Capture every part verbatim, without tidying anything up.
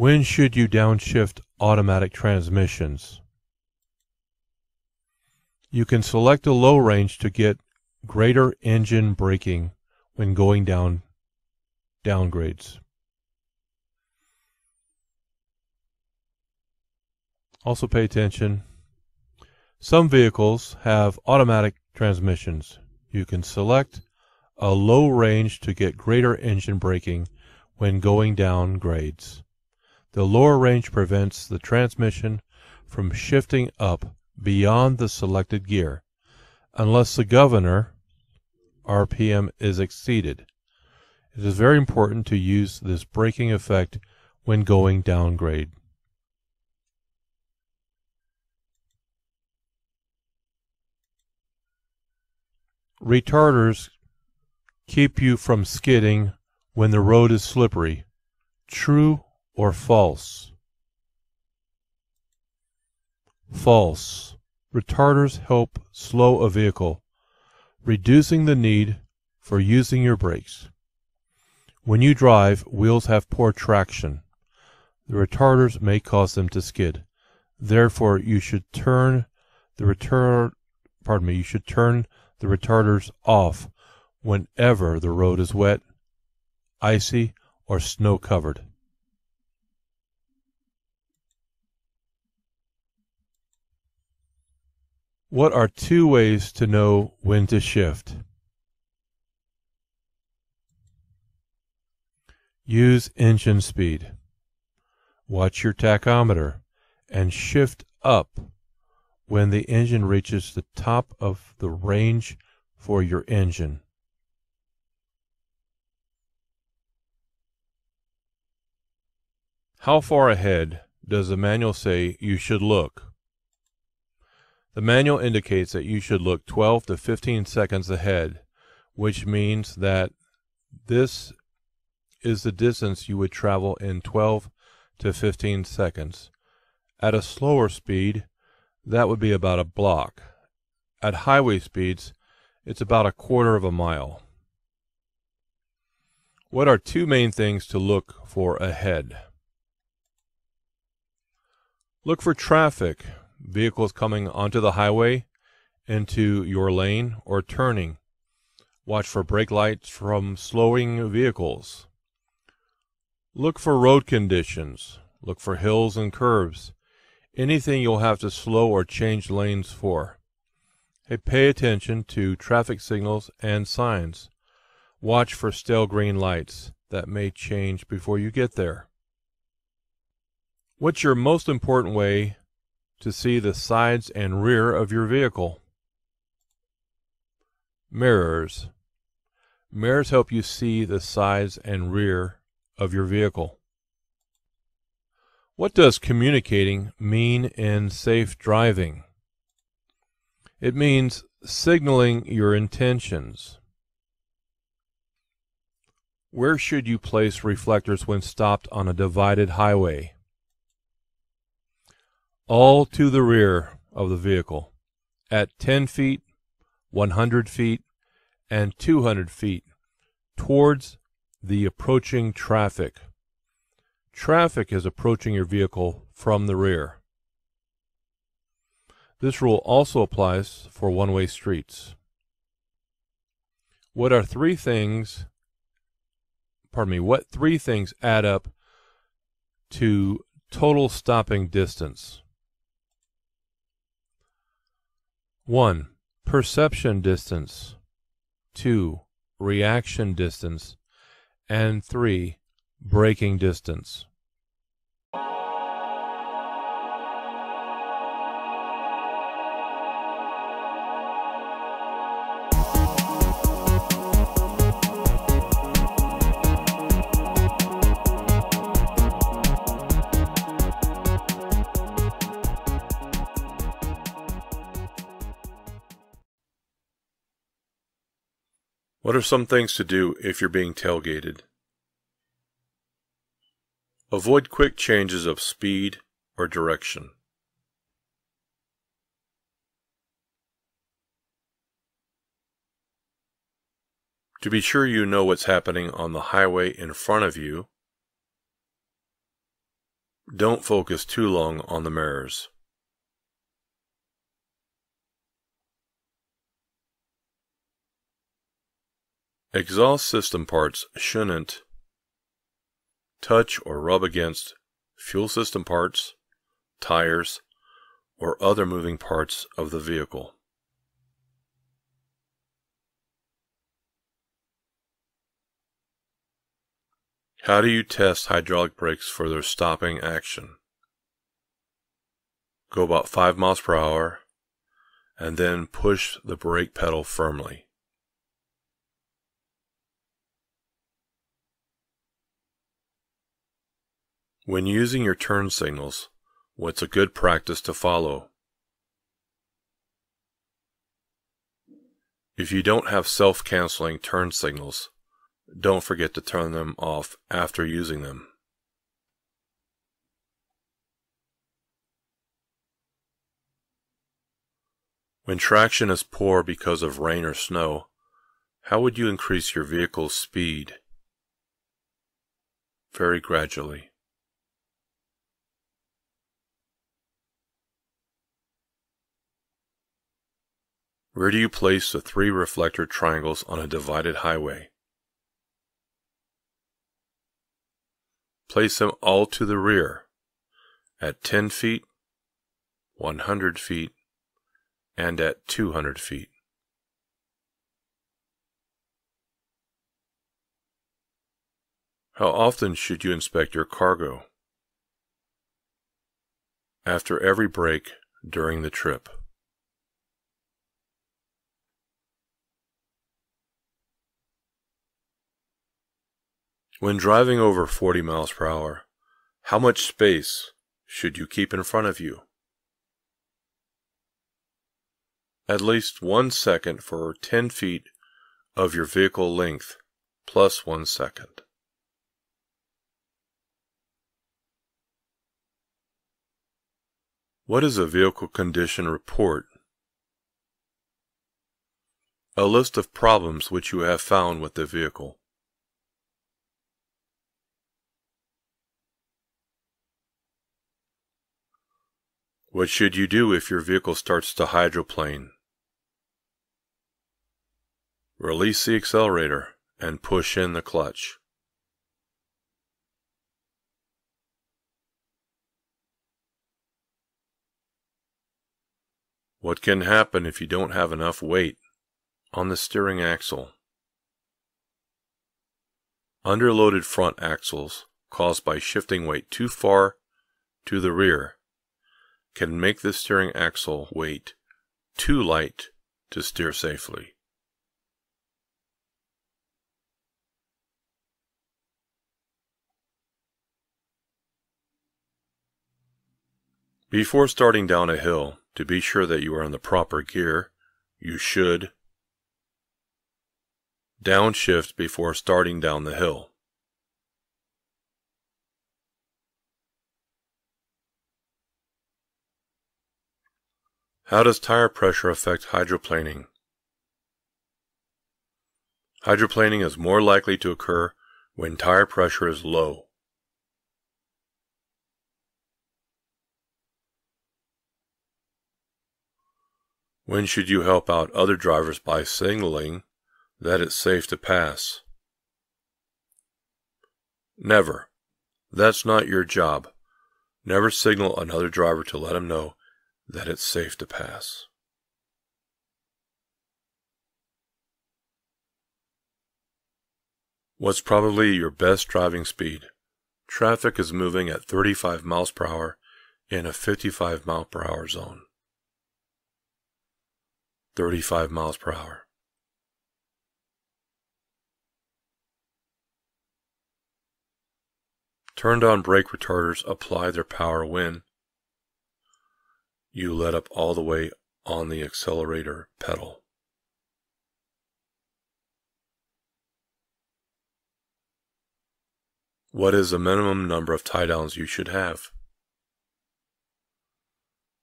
When should you downshift automatic transmissions? You can select a low range to get greater engine braking when going down downgrades. Also pay attention. Some vehicles have automatic transmissions. You can select a low range to get greater engine braking when going down grades. The lower range prevents the transmission from shifting up beyond the selected gear, unless the governor R P M is exceeded. It is very important to use this braking effect when going downgrade. Retarders keep you from skidding when the road is slippery. True or false? False. Retarders help slow a vehicle, reducing the need for using your brakes. When you drive, wheels have poor traction. The retarders may cause them to skid. Therefore, you should turn the retard pardon me, you should turn the retarders off whenever the road is wet, icy, or snow-covered. What are two ways to know when to shift? Use engine speed. Watch your tachometer and shift up when the engine reaches the top of the range for your engine. How far ahead does the manual say you should look? The manual indicates that you should look twelve to fifteen seconds ahead, which means that this is the distance you would travel in twelve to fifteen seconds. At a slower speed, that would be about a block. At highway speeds, it's about a quarter of a mile. What are two main things to look for ahead? Look for traffic. Vehicles coming onto the highway, into your lane, or turning. Watch for brake lights from slowing vehicles. Look for road conditions. Look for hills and curves. Anything you'll have to slow or change lanes for. Hey, pay attention to traffic signals and signs. Watch for stale green lights that may change before you get there. What's your most important way to see the sides and rear of your vehicle? Mirrors. Mirrors help you see the sides and rear of your vehicle. What does communicating mean in safe driving? It means signaling your intentions. Where should you place reflectors when stopped on a divided highway? All to the rear of the vehicle, at ten feet, one hundred feet, and two hundred feet, towards the approaching traffic. Traffic is approaching your vehicle from the rear. This rule also applies for one-way streets. What are three things, pardon me, what three things add up to total stopping distance? one. Perception distance. two. Reaction distance. And three. Braking distance. What are some things to do if you're being tailgated? Avoid quick changes of speed or direction. To be sure you know what's happening on the highway in front of you, Don't focus too long on the mirrors. Exhaust system parts shouldn't touch or rub against fuel system parts, tires, or other moving parts of the vehicle. How do you test hydraulic brakes for their stopping action? Go about five miles per hour and then push the brake pedal firmly. When using your turn signals, what's a good practice to follow? If you don't have self-canceling turn signals, don't forget to turn them off after using them. When traction is poor because of rain or snow, how would you increase your vehicle's speed? Very gradually. Where do you place the three reflector triangles on a divided highway? Place them all to the rear at ten feet, one hundred feet, and at two hundred feet. How often should you inspect your cargo? After every break during the trip. When driving over forty miles per hour, how much space should you keep in front of you? At least one second for ten feet of your vehicle length, plus one second. What is a vehicle condition report? A list of problems which you have found with the vehicle. What should you do if your vehicle starts to hydroplane? Release the accelerator and push in the clutch. What can happen if you don't have enough weight on the steering axle? Underloaded front axles caused by shifting weight too far to the rear can make the steering axle weight too light to steer safely. Before starting down a hill, to be sure that you are in the proper gear, you should downshift before starting down the hill. How does tire pressure affect hydroplaning? Hydroplaning is more likely to occur when tire pressure is low. When should you help out other drivers by signaling that it's safe to pass? Never. That's not your job. Never signal another driver to let him know that it's safe to pass. What's probably your best driving speed? Traffic is moving at thirty-five miles per hour in a fifty-five mile per hour zone. thirty-five miles per hour. Turned on brake retarders apply their power when you let up all the way on the accelerator pedal. What is the minimum number of tie downs you should have?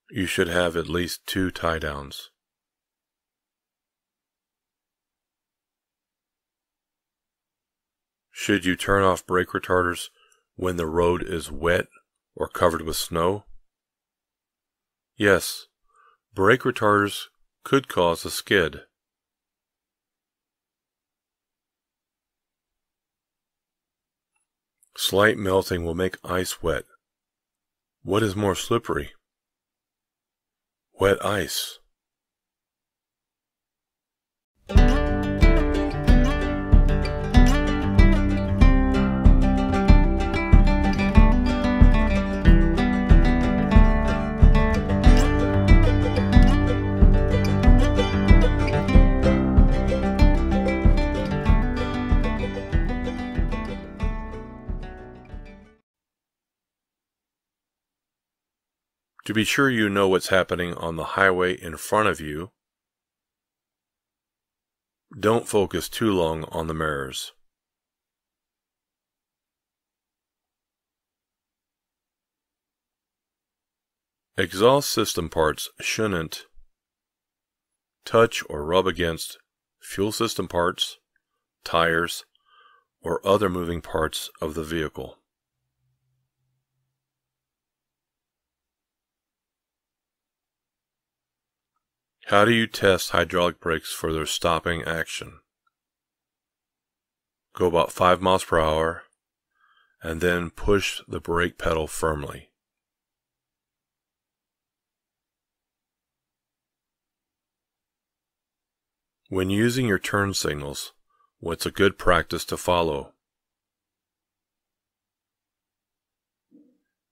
You should have at least two tie downs. Should you turn off brake retarders when the road is wet or covered with snow? Yes, brake retarders could cause a skid. Slight melting will make ice wet. What is more slippery? Wet ice. To be sure you know what's happening on the highway in front of you, don't focus too long on the mirrors. Exhaust system parts shouldn't touch or rub against fuel system parts, tires, or other moving parts of the vehicle. How do you test hydraulic brakes for their stopping action? Go about five miles per hour and then push the brake pedal firmly. When using your turn signals, what's a good practice to follow?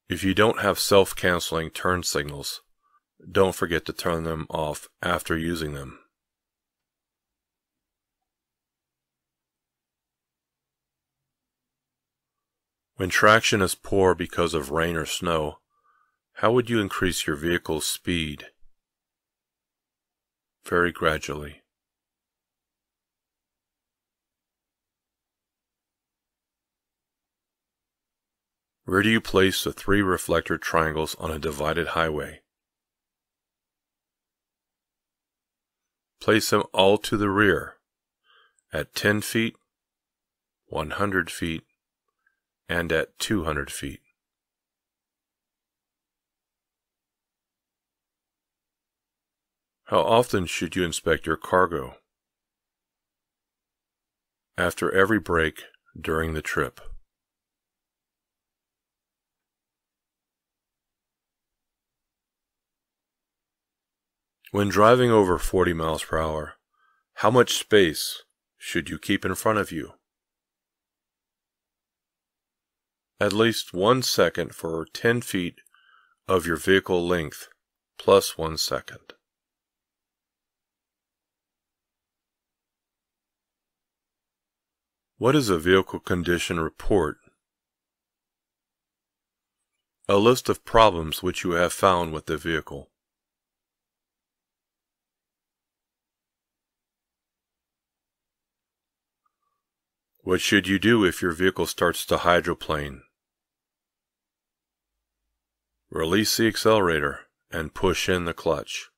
If you don't have self-canceling turn signals, don't forget to turn them off after using them. When traction is poor because of rain or snow, how would you increase your vehicle's speed? Very gradually. Where do you place the three reflector triangles on a divided highway? Place them all to the rear at ten feet, one hundred feet, and at two hundred feet. How often should you inspect your cargo? After every break during the trip. When driving over forty miles per hour, how much space should you keep in front of you? At least one second for ten feet of your vehicle length, plus one second. What is a vehicle condition report? A list of problems which you have found with the vehicle. What should you do if your vehicle starts to hydroplane? Release the accelerator and push in the clutch.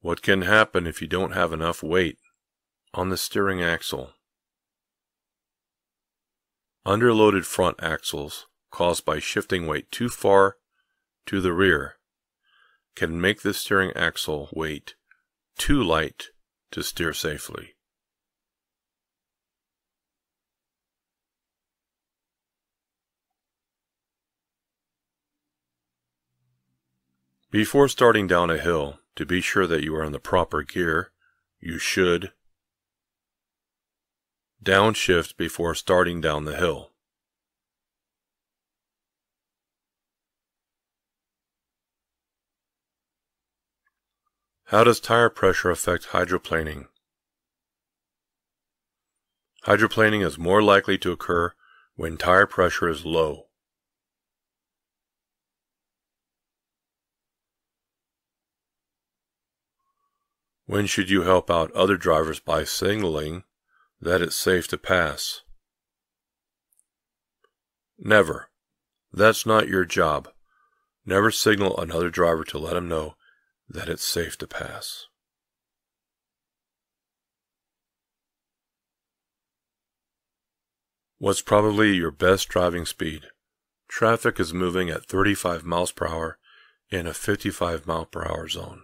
What can happen if you don't have enough weight on the steering axle? Underloaded front axles caused by shifting weight too far to the rear can make the steering axle weight too light to steer safely. Before starting down a hill, to be sure that you are in the proper gear, you should downshift before starting down the hill. How does tire pressure affect hydroplaning? Hydroplaning is more likely to occur when tire pressure is low. When should you help out other drivers by signaling that it's safe to pass? Never. That's not your job. Never signal another driver to let him know that it's safe to pass. What's probably your best driving speed? Traffic is moving at thirty-five miles per hour in a fifty-five mile per hour zone.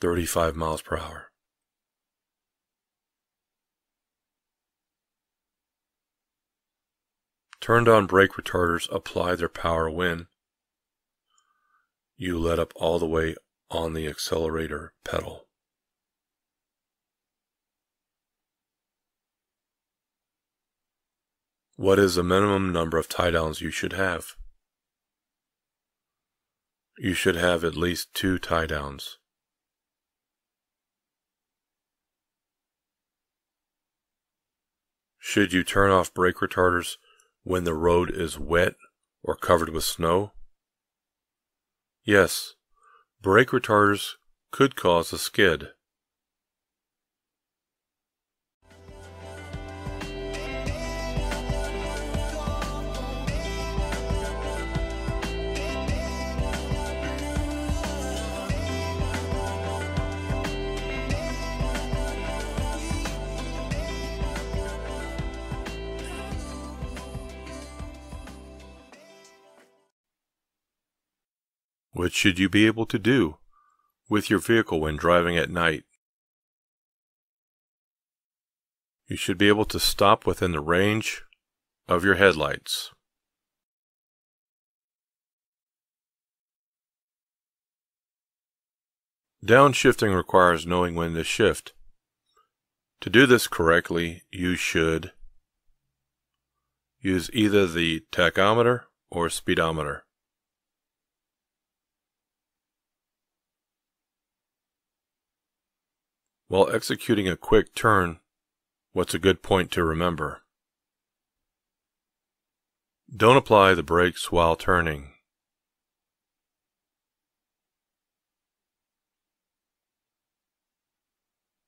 thirty-five miles per hour. Turned on brake retarders apply their power when you let up all the way on the accelerator pedal. What is the minimum number of tie-downs you should have? You should have at least two tie-downs. Should you turn off brake retarders when the road is wet or covered with snow? Yes, brake retarders could cause a skid. What should you be able to do with your vehicle when driving at night? You should be able to stop within the range of your headlights. Downshifting requires knowing when to shift. To do this correctly, you should use either the tachometer or speedometer. While executing a quick turn, what's a good point to remember? Don't apply the brakes while turning.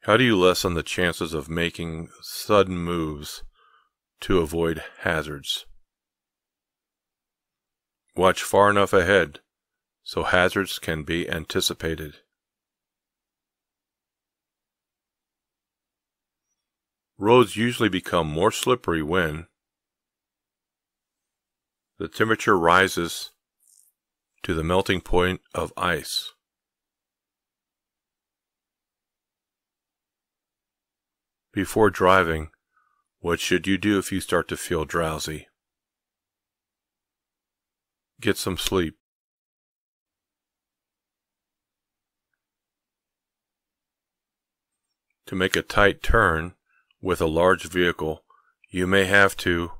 How do you lessen the chances of making sudden moves to avoid hazards? Watch far enough ahead so hazards can be anticipated. Roads usually become more slippery when the temperature rises to the melting point of ice. Before driving, what should you do if you start to feel drowsy? Get some sleep. To make a tight turn with a large vehicle, you may have to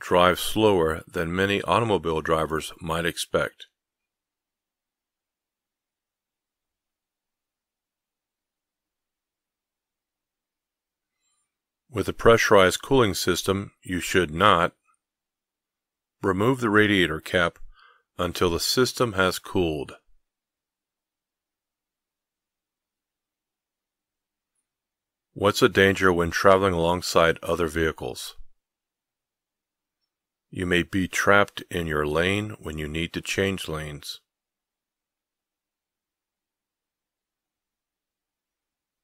drive slower than many automobile drivers might expect. With a pressurized cooling system, you should not remove the radiator cap until the system has cooled. What's a danger when traveling alongside other vehicles? You may be trapped in your lane when you need to change lanes.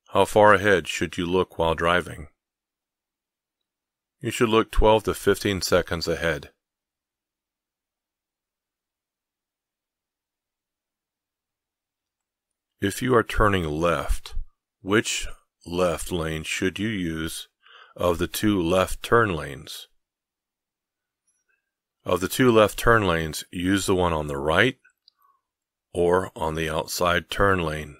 How far ahead should you look while driving? You should look twelve to fifteen seconds ahead. If you are turning left, which left lane should you use of the two left turn lanes? Of the two left turn lanes, use the one on the right or on the outside turn lane.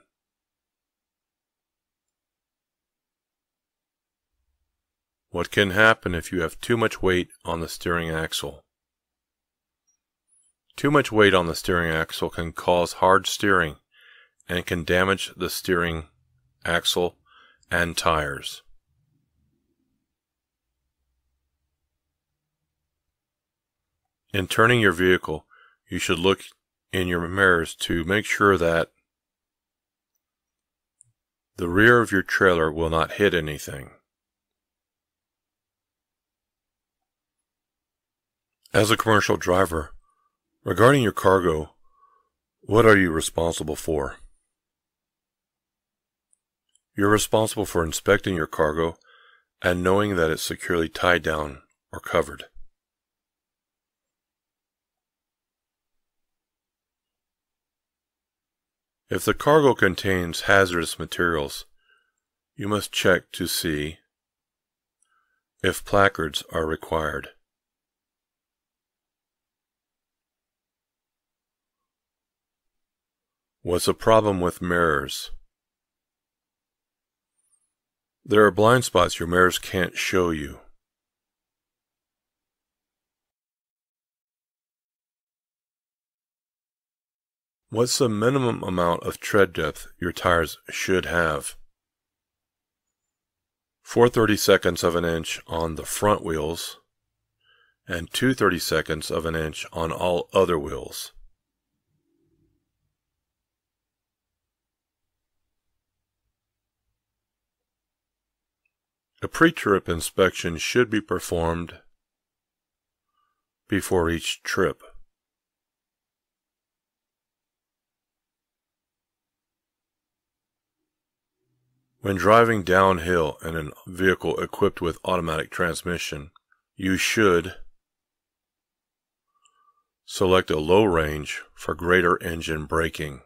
What can happen if you have too much weight on the steering axle? Too much weight on the steering axle can cause hard steering and can damage the steering axle and tires. In turning your vehicle, you should look in your mirrors to make sure that the rear of your trailer will not hit anything. As a commercial driver, regarding your cargo, what are you responsible for? You're responsible for inspecting your cargo and knowing that it's securely tied down or covered. If the cargo contains hazardous materials, you must check to see if placards are required. What's the problem with mirrors? There are blind spots your mirrors can't show you. What's the minimum amount of tread depth your tires should have? four thirty-seconds of an inch on the front wheels and two thirty-seconds of an inch on all other wheels. A pre-trip inspection should be performed before each trip. When driving downhill in a vehicle equipped with automatic transmission, you should select a low range for greater engine braking.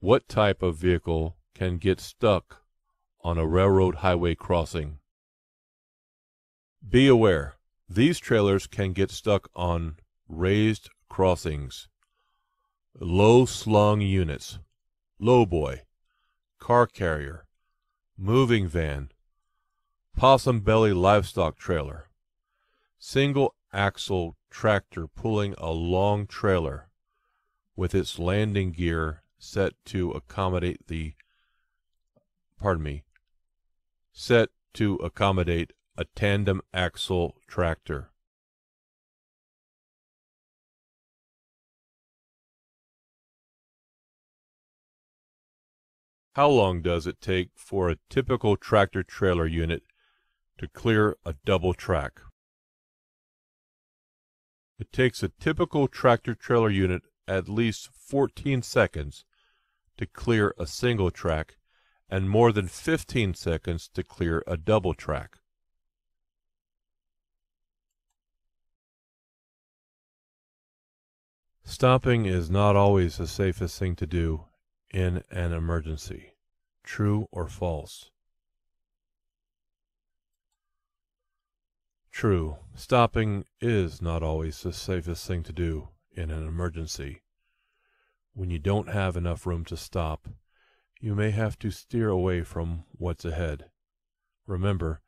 What type of vehicle can get stuck on a railroad highway crossing? Be aware, these trailers can get stuck on raised crossings, low-slung units, lowboy, car carrier, moving van, possum belly livestock trailer, single-axle tractor pulling a long trailer with its landing gear set to accommodate the, pardon me, set to accommodate a tandem axle tractor. How long does it take for a typical tractor trailer unit to clear a double track? It takes a typical tractor trailer unit at least fourteen seconds to clear a single track and more than fifteen seconds to clear a double track. Stopping is not always the safest thing to do in an emergency. True or false? True. Stopping is not always the safest thing to do in an emergency. When you don't have enough room to stop, you may have to steer away from what's ahead. Remember,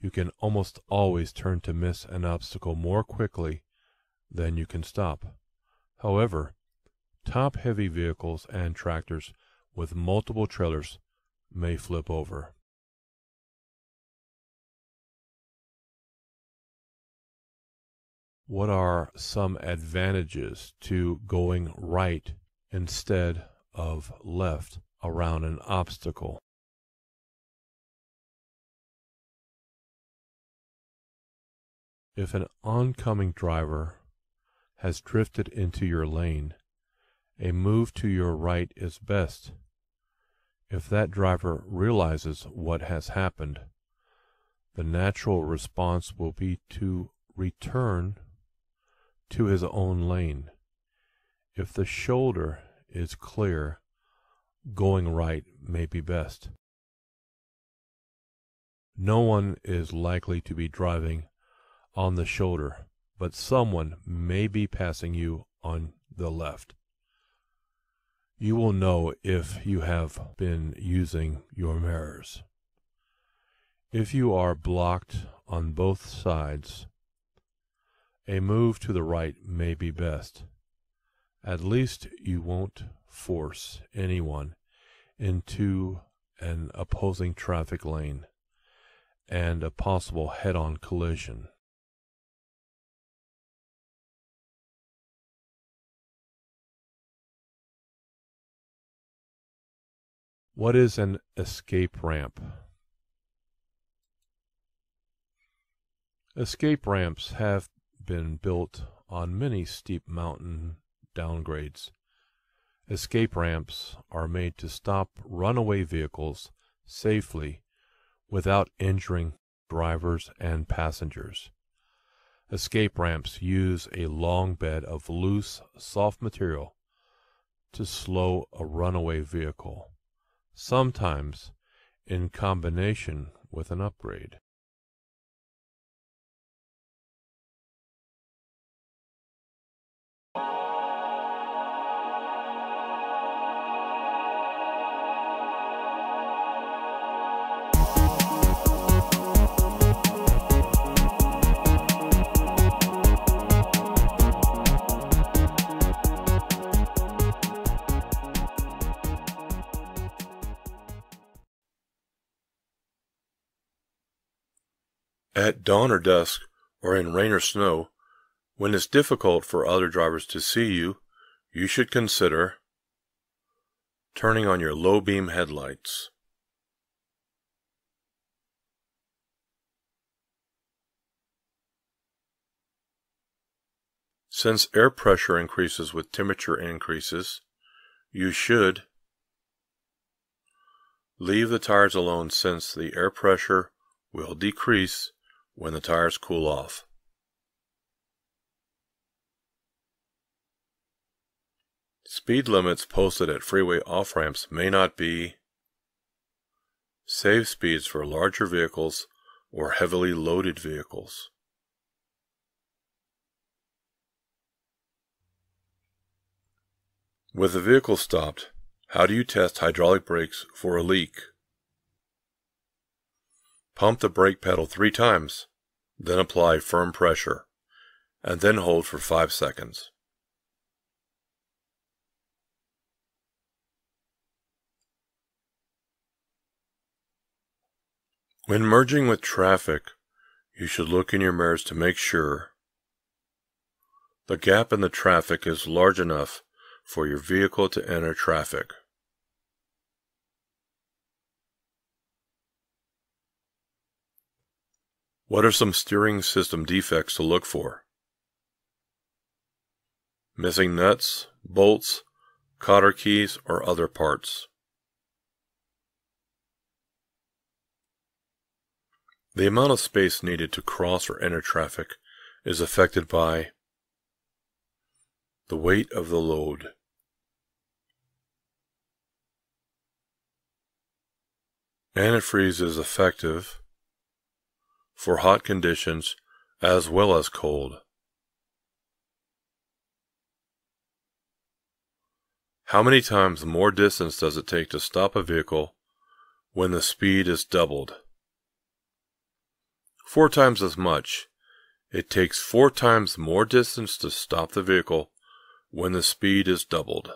you can almost always turn to miss an obstacle more quickly than you can stop. However, top-heavy vehicles and tractors with multiple trailers may flip over. What are some advantages to going right instead of left around an obstacle? If an oncoming driver has drifted into your lane, a move to your right is best. If that driver realizes what has happened, the natural response will be to return to his own lane. If the shoulder is clear, going right may be best. No one is likely to be driving on the shoulder, but someone may be passing you on the left. You will know if you have been using your mirrors. If you are blocked on both sides, a move to the right may be best. At least you won't force anyone into an opposing traffic lane, and a possible head-on collision. What is an escape ramp? Escape ramps have been built on many steep mountain downgrades. Escape ramps are made to stop runaway vehicles safely without injuring drivers and passengers. Escape ramps use a long bed of loose, soft material to slow a runaway vehicle, sometimes in combination with an upgrade. At dawn or dusk, or in rain or snow, when it's difficult for other drivers to see you, you should consider turning on your low-beam headlights, since air pressure increases with temperature increases. You should leave the tires alone, since the air pressure will decrease when the tires cool off. Speed limits posted at freeway off-ramps may not be safe speeds for larger vehicles or heavily loaded vehicles. With the vehicle stopped, how do you test hydraulic brakes for a leak? Pump the brake pedal three times, then apply firm pressure, and then hold for five seconds. When merging with traffic, you should look in your mirrors to make sure the gap in the traffic is large enough for your vehicle to enter traffic. What are some steering system defects to look for? Missing nuts, bolts, cotter keys, or other parts. The amount of space needed to cross or enter traffic is affected by the weight of the load, antifreeze is effective for hot conditions as well as cold. How many times more distance does it take to stop a vehicle when the speed is doubled? Four times as much. It takes four times more distance to stop the vehicle when the speed is doubled.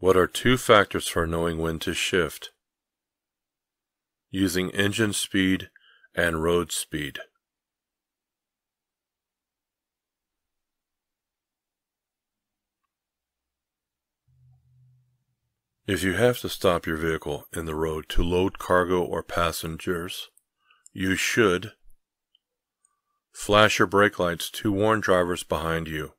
What are two factors for knowing when to shift? Using engine speed and road speed. If you have to stop your vehicle in the road to load cargo or passengers, you should flash your brake lights to warn drivers behind you.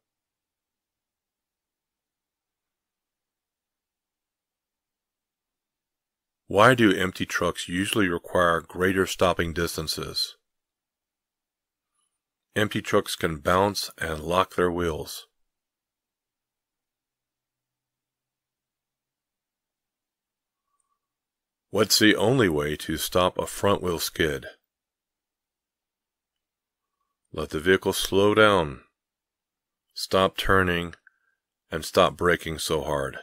Why do empty trucks usually require greater stopping distances? Empty trucks can bounce and lock their wheels. What's the only way to stop a front wheel skid? Let the vehicle slow down, stop turning, and stop braking so hard.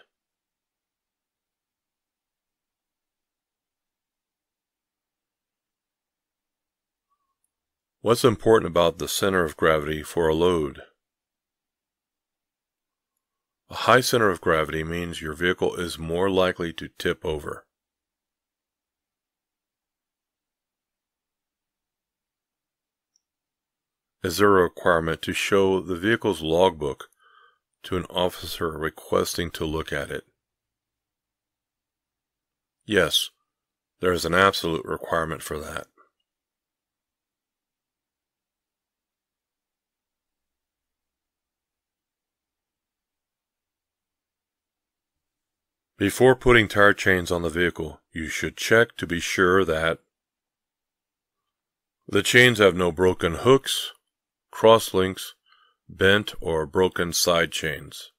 What's important about the center of gravity for a load? A high center of gravity means your vehicle is more likely to tip over. Is there a requirement to show the vehicle's logbook to an officer requesting to look at it? Yes, there is an absolute requirement for that. Before putting tire chains on the vehicle, you should check to be sure that the chains have no broken hooks, cross links, bent or broken side chains.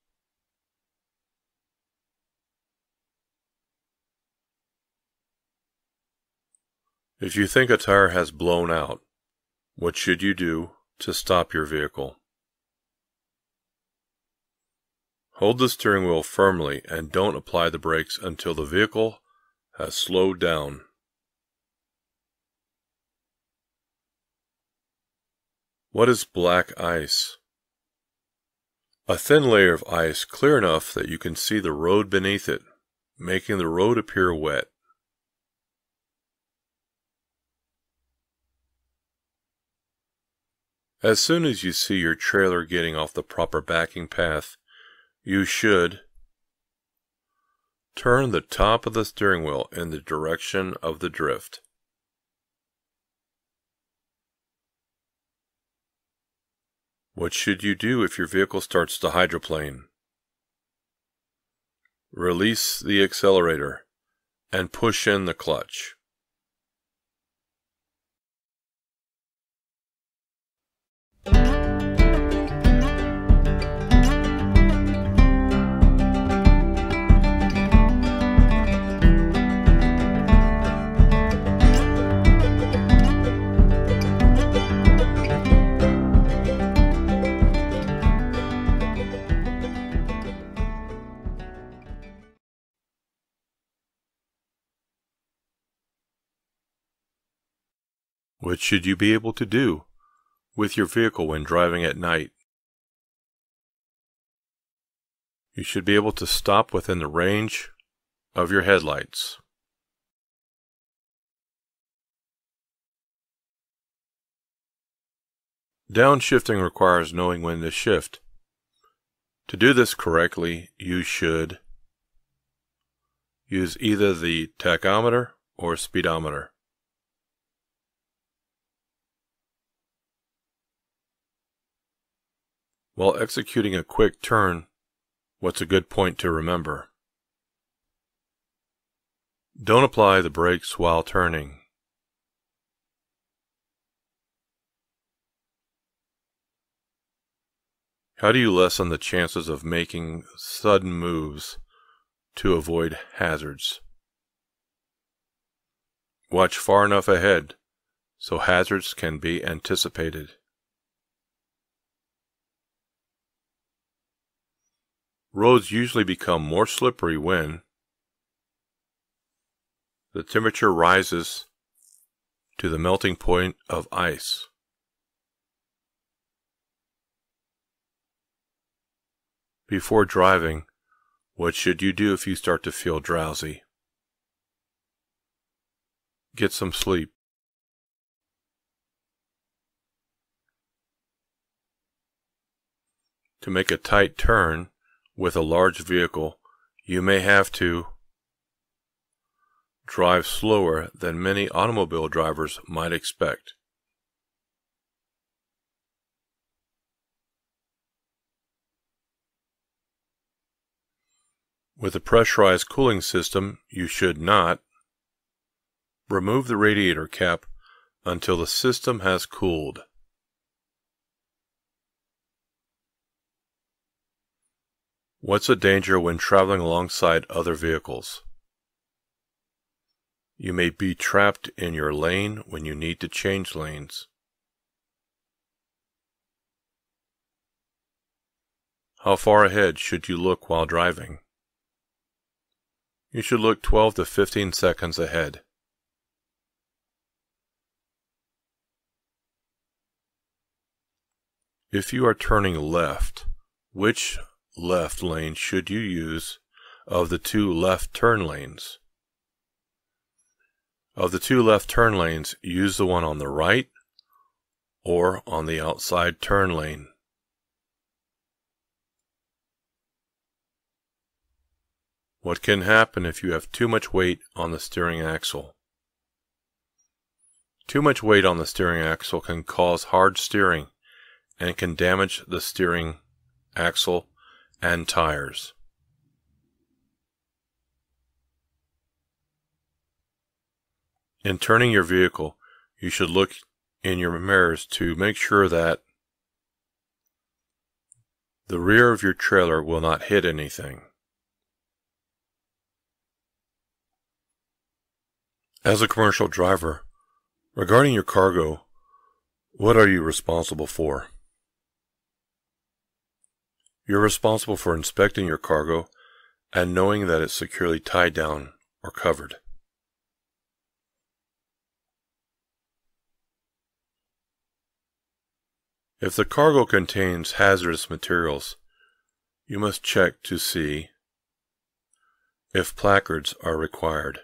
If you think a tire has blown out, what should you do to stop your vehicle? Hold the steering wheel firmly and don't apply the brakes until the vehicle has slowed down. What is black ice? A thin layer of ice clear enough that you can see the road beneath it, making the road appear wet. As soon as you see your trailer getting off the proper backing path, you should turn the top of the steering wheel in the direction of the drift. What should you do if your vehicle starts to hydroplane? Release the accelerator and push in the clutch. What should you be able to do with your vehicle when driving at night? You should be able to stop within the range of your headlights. Downshifting requires knowing when to shift. To do this correctly, you should use either the tachometer or speedometer. While executing a quick turn, what's a good point to remember? Don't apply the brakes while turning. How do you lessen the chances of making sudden moves to avoid hazards? Watch far enough ahead so hazards can be anticipated. Roads usually become more slippery when the temperature rises to the melting point of ice. Before driving, what should you do if you start to feel drowsy? Get some sleep. To make a tight turn with a large vehicle, you may have to drive slower than many automobile drivers might expect. With a pressurized cooling system, you should not remove the radiator cap until the system has cooled. What's a danger when traveling alongside other vehicles? You may be trapped in your lane when you need to change lanes. How far ahead should you look while driving? You should look twelve to fifteen seconds ahead. If you are turning left, which left lane should you use of the two left turn lanes? Of the two left turn lanes, use the one on the right or on the outside turn lane. What can happen if you have too much weight on the steering axle? Too much weight on the steering axle can cause hard steering and can damage the steering axle and tires. In turning your vehicle, you should look in your mirrors to make sure that the rear of your trailer will not hit anything. As a commercial driver, regarding your cargo, what are you responsible for? You're responsible for inspecting your cargo and knowing that it's securely tied down or covered. If the cargo contains hazardous materials, you must check to see if placards are required.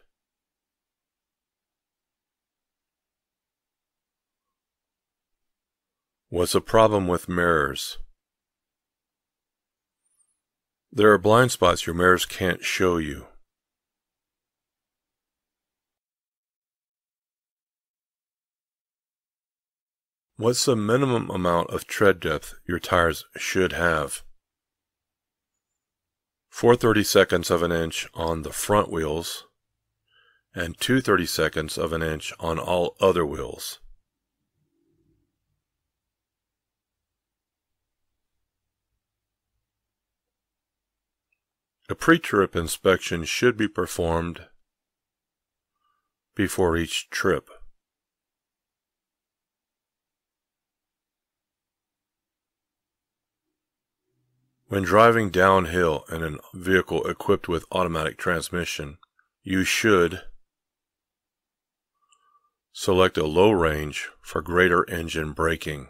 What's the problem with mirrors? There are blind spots your mirrors can't show you. What's the minimum amount of tread depth your tires should have? four thirty-seconds of an inch on the front wheels and two thirty-seconds of an inch on all other wheels. A pre-trip inspection should be performed before each trip. When driving downhill in a vehicle equipped with automatic transmission, you should select a low range for greater engine braking.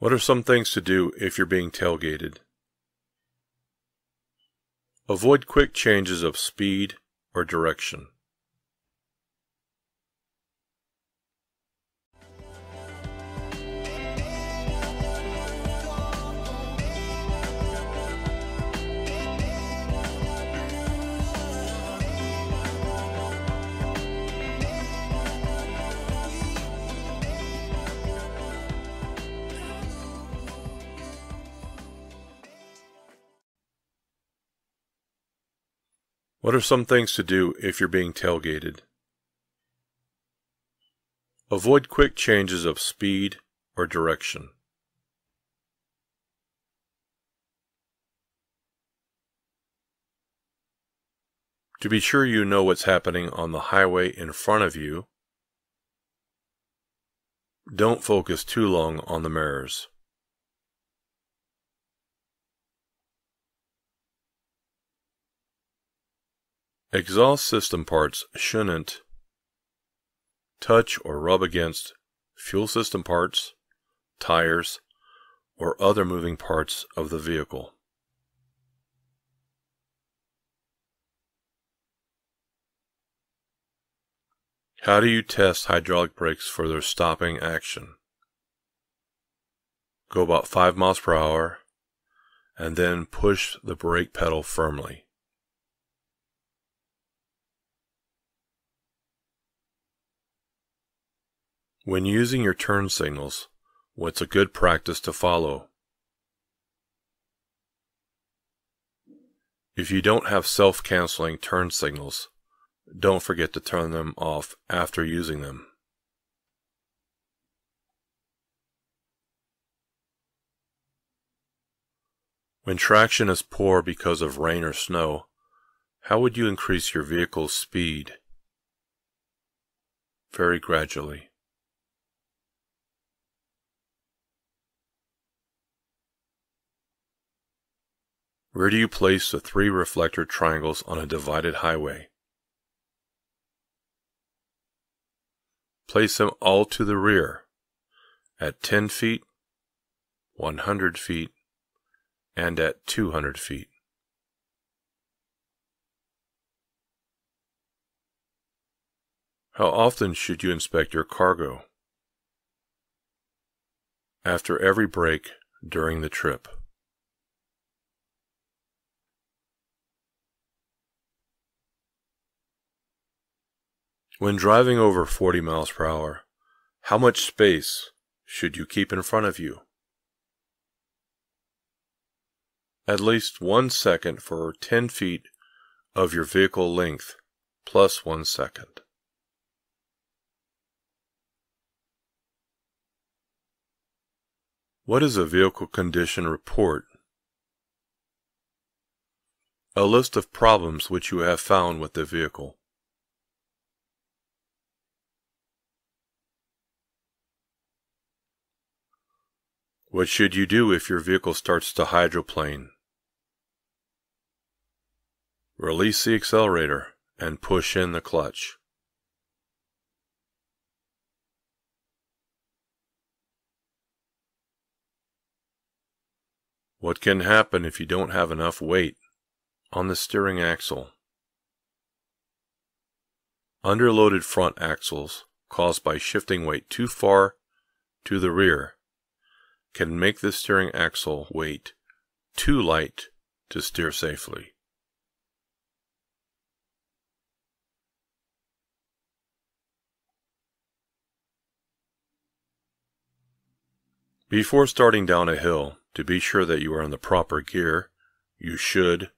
What are some things to do if you're being tailgated? Avoid quick changes of speed or direction. What are some things to do if you're being tailgated? Avoid quick changes of speed or direction. To be sure you know what's happening on the highway in front of you, don't focus too long on the mirrors. Exhaust system parts shouldn't touch or rub against fuel system parts, tires, or other moving parts of the vehicle. How do you test hydraulic brakes for their stopping action? Go about five miles per hour and then push the brake pedal firmly. When using your turn signals, what's a good practice to follow? If you don't have self-canceling turn signals, don't forget to turn them off after using them. When traction is poor because of rain or snow, how would you increase your vehicle's speed? Very gradually. Where do you place the three reflector triangles on a divided highway? Place them all to the rear at ten feet, one hundred feet, and at two hundred feet. How often should you inspect your cargo? After every break during the trip. When driving over forty miles per hour, how much space should you keep in front of you? At least one second for ten feet of your vehicle length, plus one second. What is a vehicle condition report? A list of problems which you have found with the vehicle. What should you do if your vehicle starts to hydroplane? Release the accelerator and push in the clutch. What can happen if you don't have enough weight on the steering axle? Underloaded front axles caused by shifting weight too far to the rear can make the steering axle weight too light to steer safely. Before starting down a hill, to be sure that you are in the proper gear, you should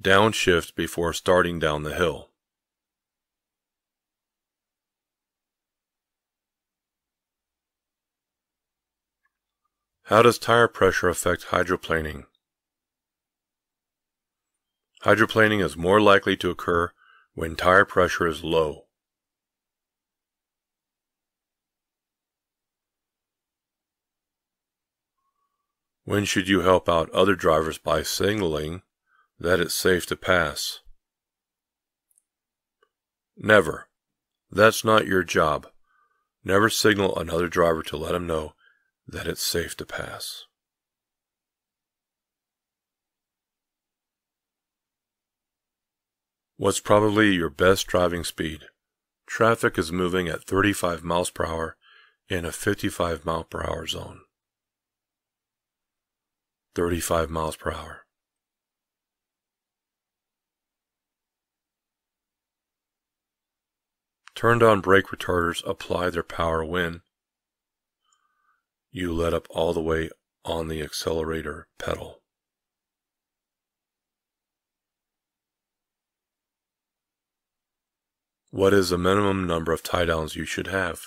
downshift before starting down the hill. How does tire pressure affect hydroplaning? Hydroplaning is more likely to occur when tire pressure is low. When should you help out other drivers by signaling that it's safe to pass? Never. That's not your job. Never signal another driver to let him know that it's safe to pass. What's probably your best driving speed? Traffic is moving at thirty-five miles per hour in a fifty-five mile per hour zone. thirty-five miles per hour. Turned on brake retarders apply their power when you let up all the way on the accelerator pedal. What is the minimum number of tie-downs you should have?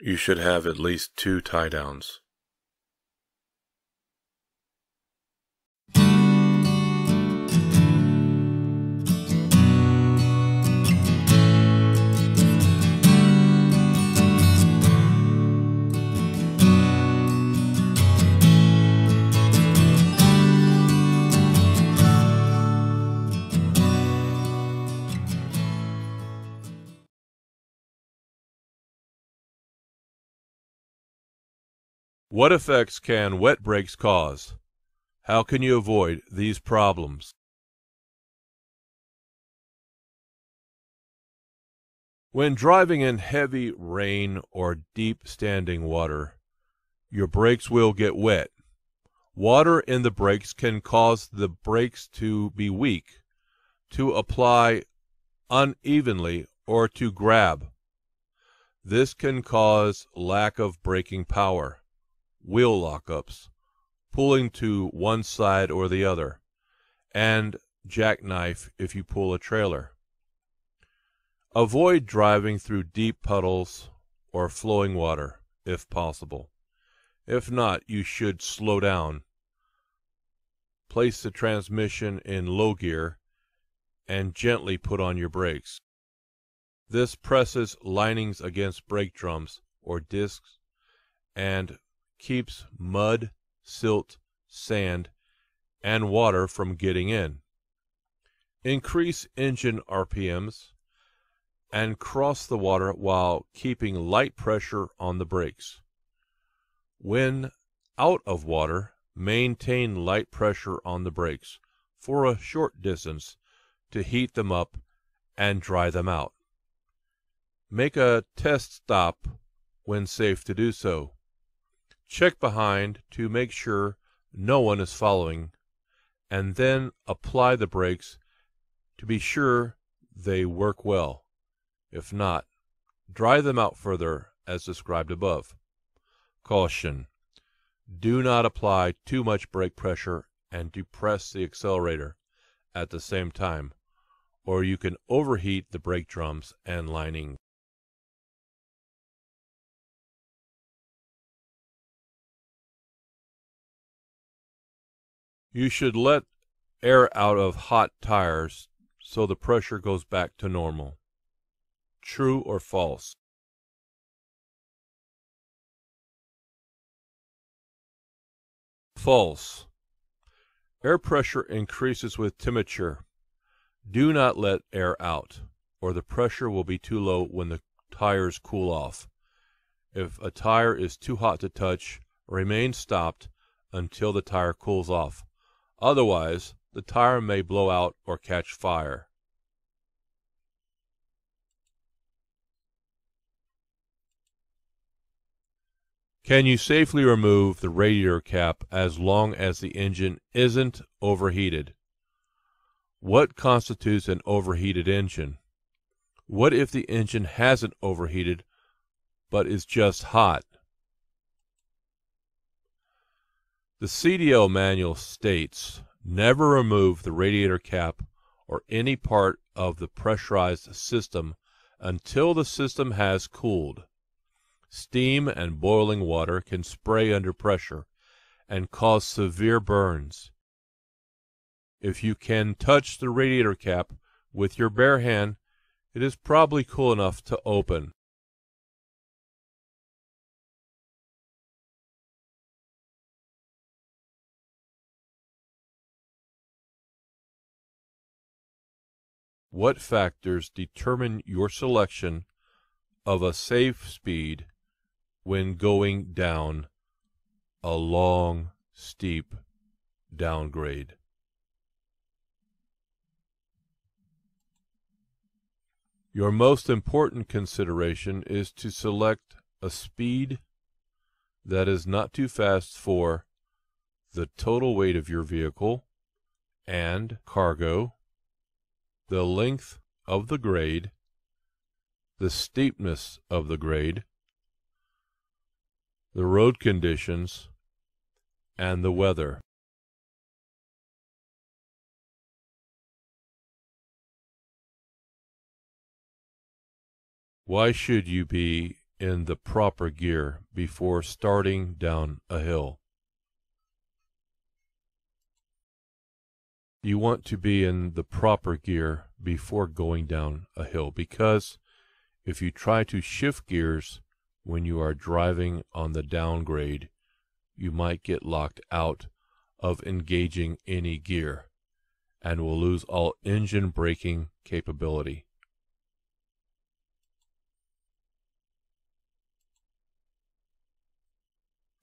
You should have at least two tie-downs. What effects can wet brakes cause? How can you avoid these problems? When driving in heavy rain or deep standing water, your brakes will get wet. Water in the brakes can cause the brakes to be weak, to apply unevenly, or to grab. This can cause lack of braking power, wheel lockups, pulling to one side or the other, and jackknife if you pull a trailer. Avoid driving through deep puddles or flowing water if possible. If not, you should slow down, place the transmission in low gear, and gently put on your brakes. This presses linings against brake drums or discs and keeps mud, silt, sand, and water from getting in. increase engine R P Ms, and cross the water while keeping light pressure on the brakes. When out of water, maintain light pressure on the brakes for a short distance to heat them up and dry them out. Make a test stop when safe to do so. Check behind to make sure no one is following, and then apply the brakes to be sure they work well. If not, dry them out further as described above. Caution: do not apply too much brake pressure and depress the accelerator at the same time, or you can overheat the brake drums and lining. You should let air out of hot tires so the pressure goes back to normal. True or false? False. Air pressure increases with temperature. Do not let air out, or the pressure will be too low when the tires cool off. If a tire is too hot to touch, remain stopped until the tire cools off. Otherwise, the tire may blow out or catch fire. Can you safely remove the radiator cap as long as the engine isn't overheated? What constitutes an overheated engine? What if the engine hasn't overheated but is just hot? The C D L manual states, never remove the radiator cap or any part of the pressurized system until the system has cooled. Steam and boiling water can spray under pressure and cause severe burns. If you can touch the radiator cap with your bare hand, it is probably cool enough to open. What factors determine your selection of a safe speed when going down a long, steep downgrade? Your most important consideration is to select a speed that is not too fast for the total weight of your vehicle and cargo, the length of the grade, the steepness of the grade, the road conditions, and the weather. Why should you be in the proper gear before starting down a hill? You want to be in the proper gear before going down a hill, because if you try to shift gears when you are driving on the downgrade, you might get locked out of engaging any gear and will lose all engine braking capability.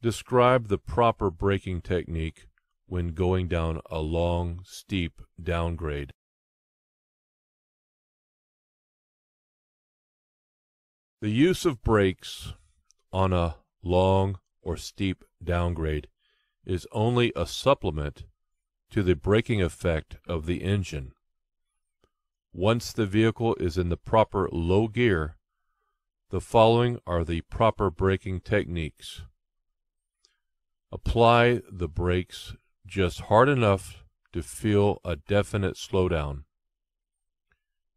Describe the proper braking technique when going down a long, steep downgrade. The use of brakes on a long or steep downgrade is only a supplement to the braking effect of the engine. Once the vehicle is in the proper low gear, the following are the proper braking techniques. Apply the brakes just hard enough to feel a definite slowdown.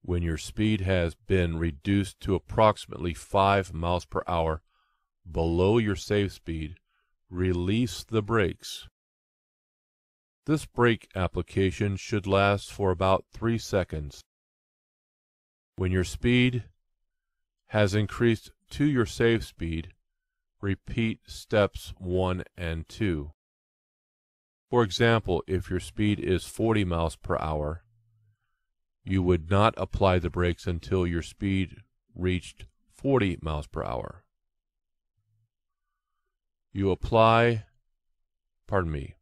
When your speed has been reduced to approximately five miles per hour below your safe speed, release the brakes. This brake application should last for about three seconds. When your speed has increased to your safe speed, repeat steps one and two. For example, if your speed is forty miles per hour, you would not apply the brakes until your speed reached forty miles per hour. You apply, pardon me,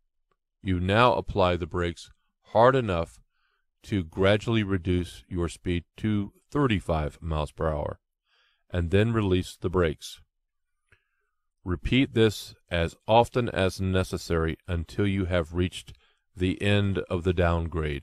you now apply the brakes hard enough to gradually reduce your speed to thirty-five miles per hour, and then release the brakes. Repeat this as often as necessary until you have reached the end of the downgrade.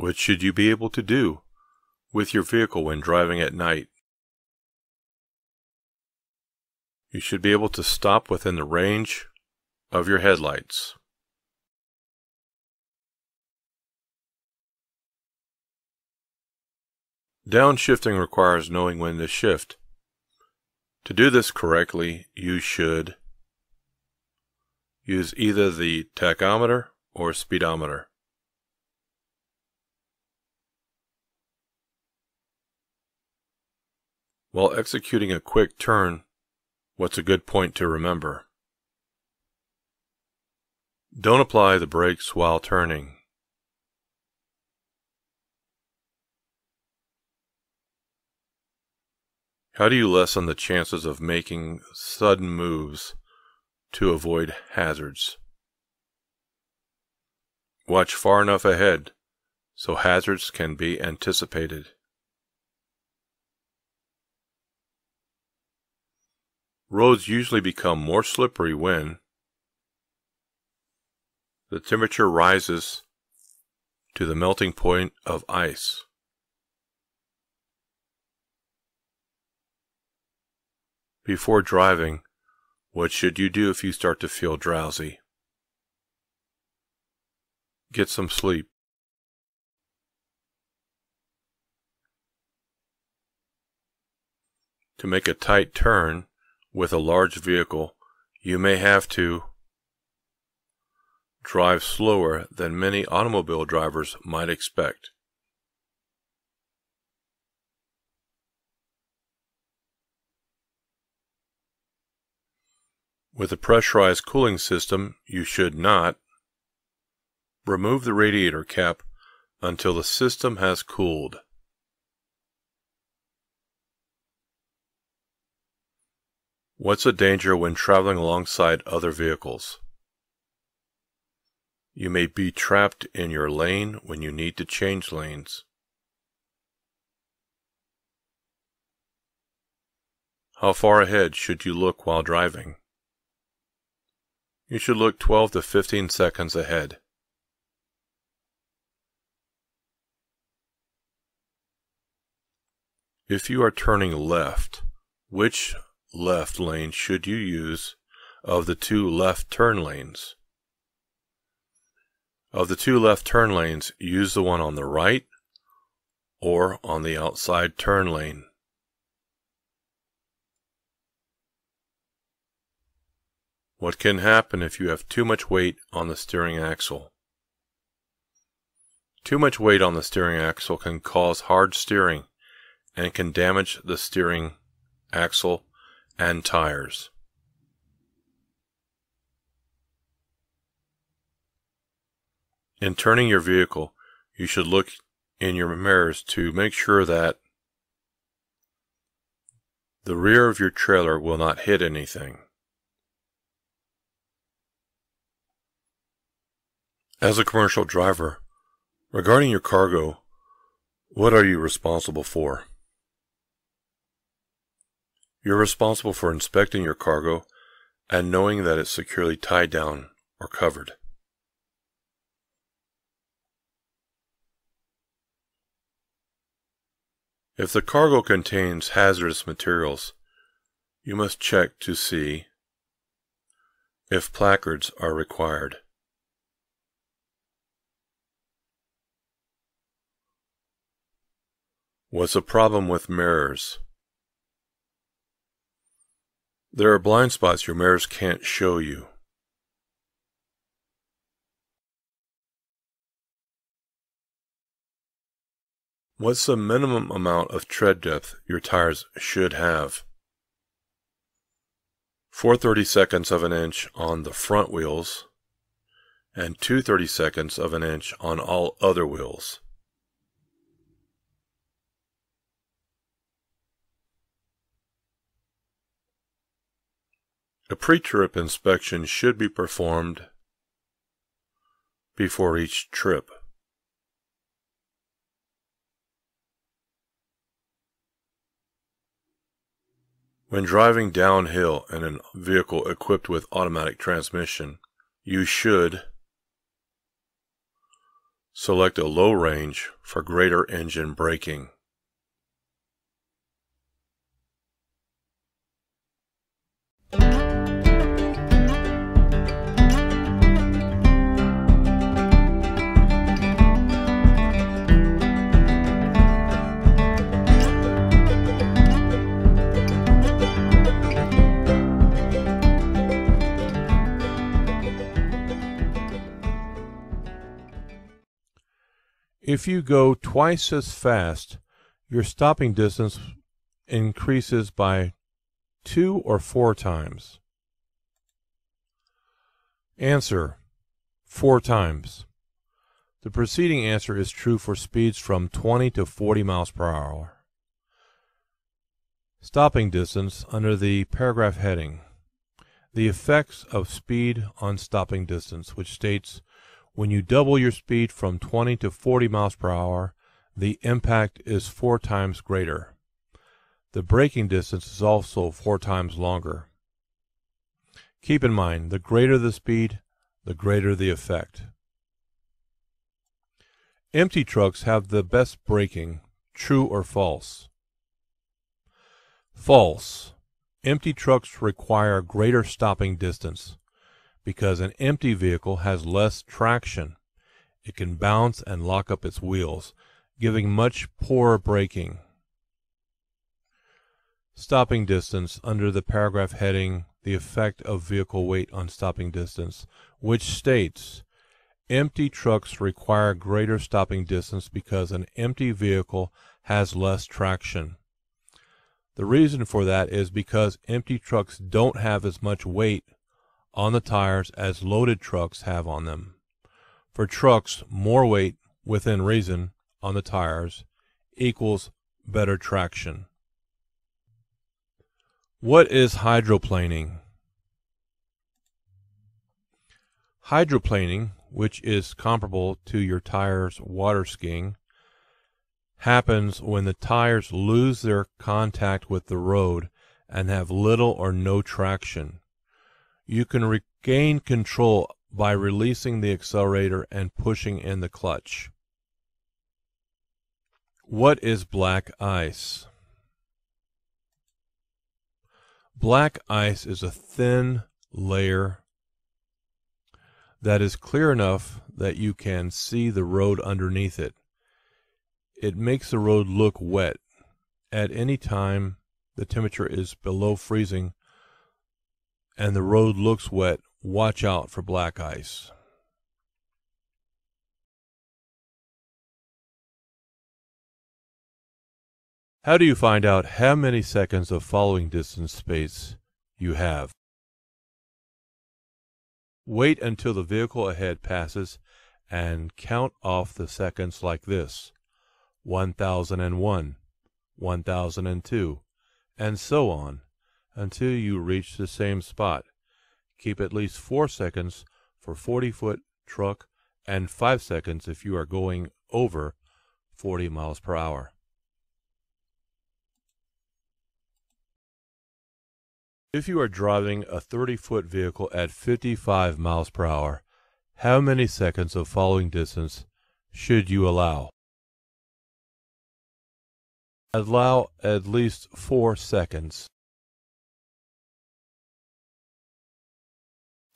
What should you be able to do with your vehicle when driving at night? You should be able to stop within the range of your headlights. Downshifting requires knowing when to shift. To do this correctly, you should use either the tachometer or speedometer. While executing a quick turn, what's a good point to remember? Don't apply the brakes while turning. How do you lessen the chances of making sudden moves to avoid hazards? Watch far enough ahead so hazards can be anticipated. Roads usually become more slippery when the temperature rises to the melting point of ice. Before driving, what should you do if you start to feel drowsy? Get some sleep. To make a tight turn with a large vehicle, you may have to drive slower than many automobile drivers might expect. With a pressurized cooling system, you should not remove the radiator cap until the system has cooled. What's a danger when traveling alongside other vehicles? You may be trapped in your lane when you need to change lanes. How far ahead should you look while driving? You should look twelve to fifteen seconds ahead. If you are turning left, which left lane should you use of the two left turn lanes? Of the two left turn lanes, use the one on the right or on the outside turn lane. What can happen if you have too much weight on the steering axle? Too much weight on the steering axle can cause hard steering and can damage the steering axle and tires. In turning your vehicle, you should look in your mirrors to make sure that the rear of your trailer will not hit anything. As a commercial driver, regarding your cargo, what are you responsible for? You're responsible for inspecting your cargo and knowing that it's securely tied down or covered. If the cargo contains hazardous materials, you must check to see if placards are required. was a problem with mirrors. There are blind spots your mirrors can't show you. What's the minimum amount of tread depth your tires should have? four thirty-seconds of an inch on the front wheels and two thirty-seconds of an inch on all other wheels. A pre-trip inspection should be performed before each trip. When driving downhill in a vehicle equipped with automatic transmission, you should select a low range for greater engine braking. If you go twice as fast, your stopping distance increases by two or four times. Answer: four times. The preceding answer is true for speeds from twenty to forty miles per hour. Stopping distance under the paragraph heading. The effects of speed on stopping distance, which states, when you double your speed from twenty to forty miles per hour, the impact is four times greater. The braking distance is also four times longer. Keep in mind, the greater the speed, the greater the effect. Empty trucks have the best braking. True or false? False. Empty trucks require greater stopping distance, because an empty vehicle has less traction. It can bounce and lock up its wheels, giving much poorer braking. Stopping distance under the paragraph heading, the effect of vehicle weight on stopping distance, which states, empty trucks require greater stopping distance because an empty vehicle has less traction. The reason for that is because empty trucks don't have as much weight on the tires as loaded trucks have on them. For trucks, more weight, within reason, on the tires equals better traction. What is hydroplaning? Hydroplaning, which is comparable to your tires water skiing, happens when the tires lose their contact with the road and have little or no traction. You can regain control by releasing the accelerator and pushing in the clutch. What is black ice? Black ice is a thin layer that is clear enough that you can see the road underneath it. It makes the road look wet. At any time the temperature is below freezing and the road looks wet, watch out for black ice. How do you find out how many seconds of following distance space you have? Wait until the vehicle ahead passes and count off the seconds like this: one thousand one, one thousand two, and so on, until you reach the same spot. Keep at least four seconds for forty foot truck and five seconds if you are going over forty miles per hour. If you are driving a thirty foot vehicle at fifty-five miles per hour, how many seconds of following distance should you allow? Allow at least four seconds.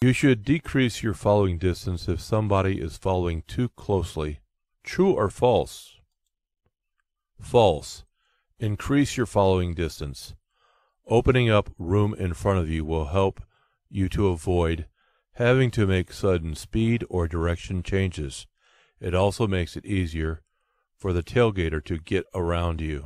You should decrease your following distance if somebody is following too closely. True or false? false, increase your following distance. Opening up room in front of you will help you to avoid having to make sudden speed or direction changes. It also makes it easier for the tailgater to get around you.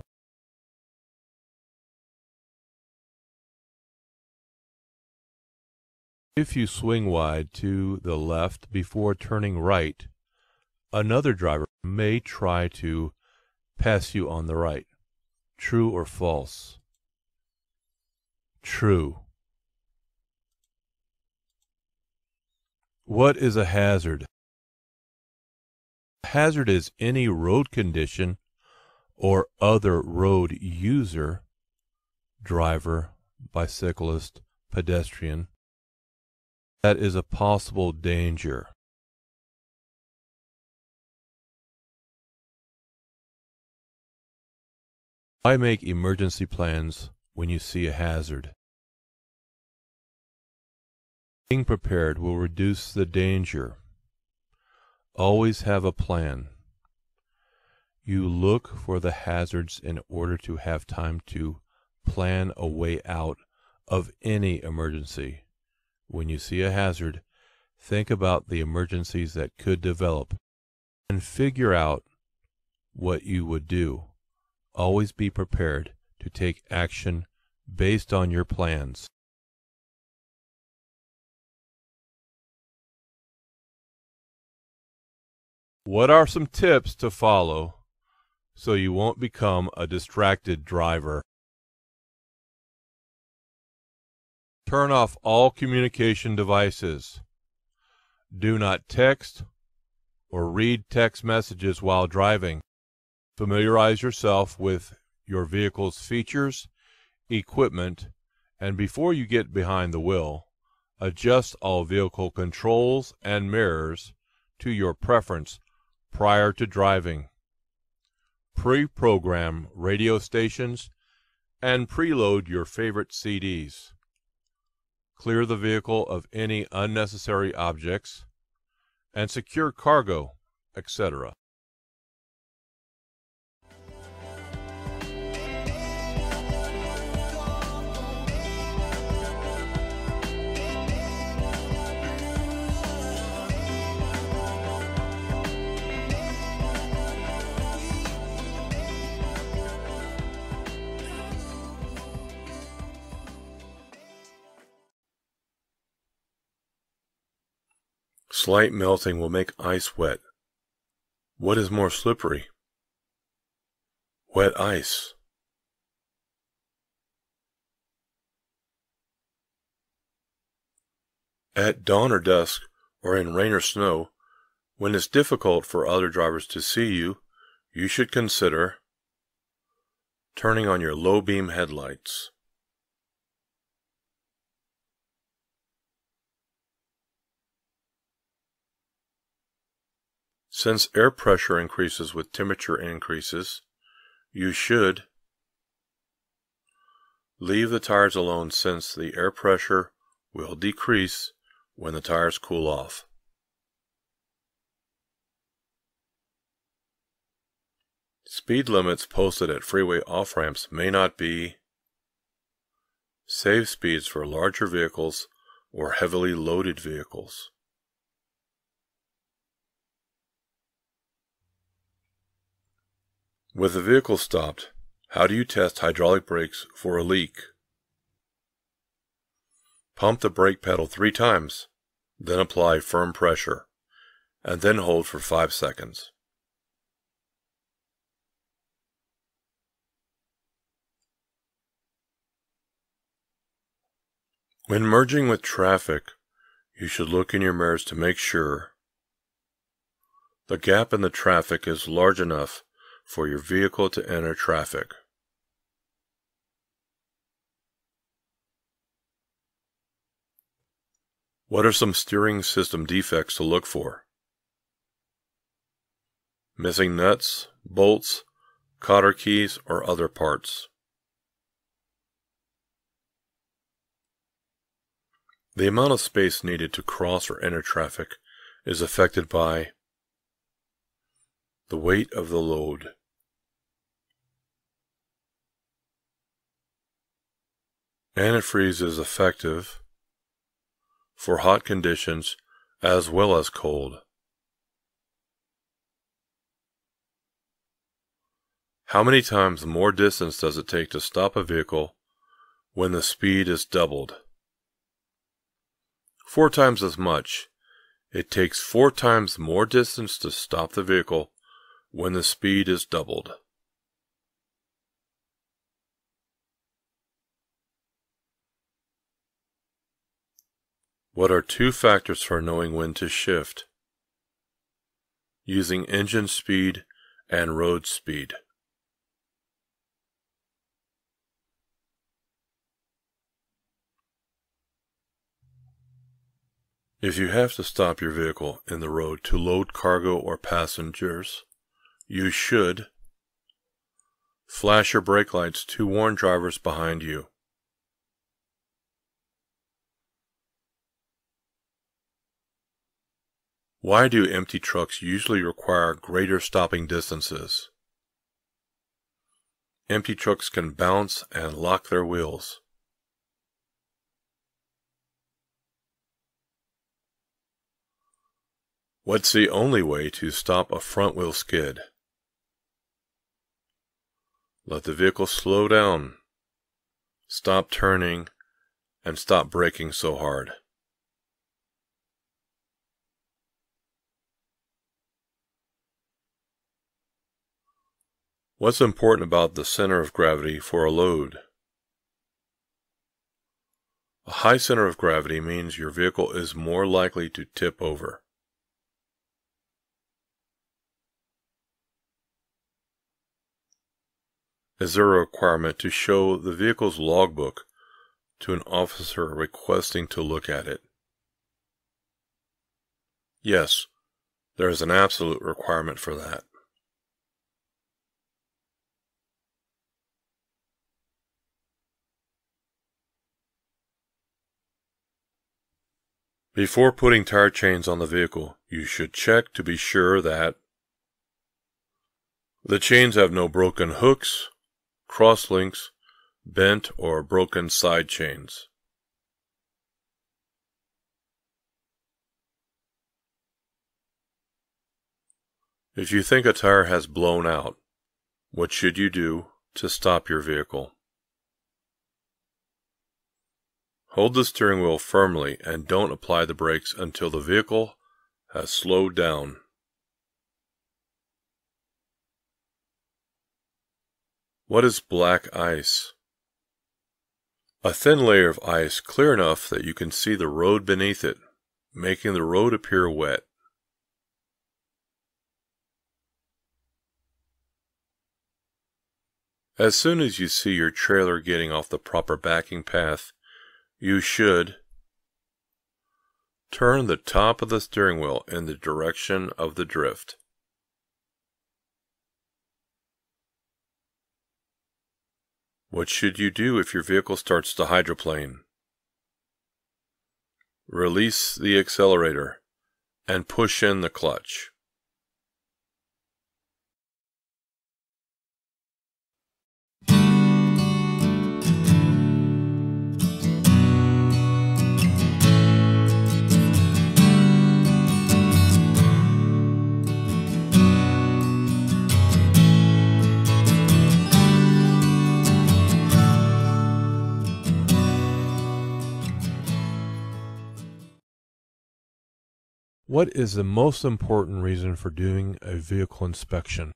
If you swing wide to the left before turning right, another driver may try to pass you on the right. True or false? True. What is a hazard? A hazard is any road condition or other road user, driver, bicyclist, pedestrian, that is a possible danger. Why make emergency plans when you see a hazard? Being prepared will reduce the danger. Always have a plan. You look for the hazards in order to have time to plan a way out of any emergency. When you see a hazard, think about the emergencies that could develop and figure out what you would do. Always be prepared to take action based on your plans. What are some tips to follow so you won't become a distracted driver? Turn off all communication devices. Do not text or read text messages while driving. Familiarize yourself with your vehicle's features, equipment, and before you get behind the wheel, adjust all vehicle controls and mirrors to your preference prior to driving. Pre-program radio stations and preload your favorite C Ds. Clear the vehicle of any unnecessary objects and secure cargo, et cetera. Slight melting will make ice wet. What is more slippery? Wet ice. At dawn or dusk, or in rain or snow, when it's difficult for other drivers to see you, you should consider turning on your low beam headlights. Since air pressure increases with temperature increases, you should leave the tires alone since the air pressure will decrease when the tires cool off. Speed limits posted at freeway off-ramps may not be safe speeds for larger vehicles or heavily loaded vehicles. With the vehicle stopped, how do you test hydraulic brakes for a leak? Pump the brake pedal three times, then apply firm pressure, and then hold for five seconds. When merging with traffic, you should look in your mirrors to make sure the gap in the traffic is large enough for your vehicle to enter traffic. What are some steering system defects to look for? Missing nuts, bolts, cotter keys, or other parts. The amount of space needed to cross or enter traffic is affected by the weight of the load, Antifreeze is effective for hot conditions as well as cold. How many times more distance does it take to stop a vehicle when the speed is doubled? Four times as much. It takes four times more distance to stop the vehicle when the speed is doubled. What are two factors for knowing when to shift? Using engine speed and road speed. If you have to stop your vehicle in the road to load cargo or passengers, you should flash your brake lights to warn drivers behind you. Why do empty trucks usually require greater stopping distances? Empty trucks can bounce and lock their wheels. What's the only way to stop a front wheel skid? Let the vehicle slow down, stop turning, and stop braking so hard. What's important about the center of gravity for a load? A high center of gravity means your vehicle is more likely to tip over. Is there a requirement to show the vehicle's logbook to an officer requesting to look at it? Yes, there is an absolute requirement for that. Before putting tire chains on the vehicle, you should check to be sure that the chains have no broken hooks, crosslinks, bent or broken side chains. If you think a tire has blown out, what should you do to stop your vehicle? Hold the steering wheel firmly and don't apply the brakes until the vehicle has slowed down. What is black ice? A thin layer of ice clear enough that you can see the road beneath it, making the road appear wet. As soon as you see your trailer getting off the proper backing path, you should turn the top of the steering wheel in the direction of the drift. What should you do if your vehicle starts to hydroplane? Release the accelerator and push in the clutch. What is the most important reason for doing a vehicle inspection?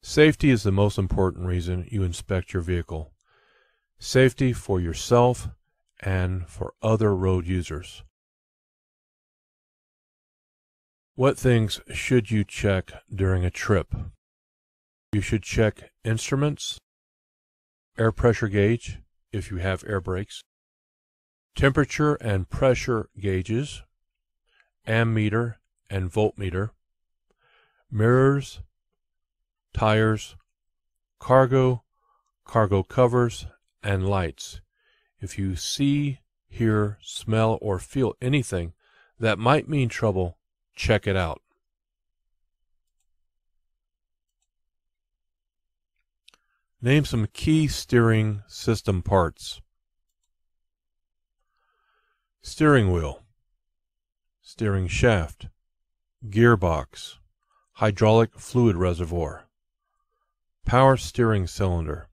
Safety is the most important reason you inspect your vehicle. Safety for yourself and for other road users. What things should you check during a trip? You should check instruments, air pressure gauge if you have air brakes, temperature and pressure gauges, ammeter and voltmeter, mirrors, tires, cargo, cargo covers, and lights. If you see, hear, smell, or feel anything that might mean trouble, check it out. Name some key steering system parts. Steering wheel, steering shaft, gearbox, hydraulic fluid reservoir, power steering cylinder,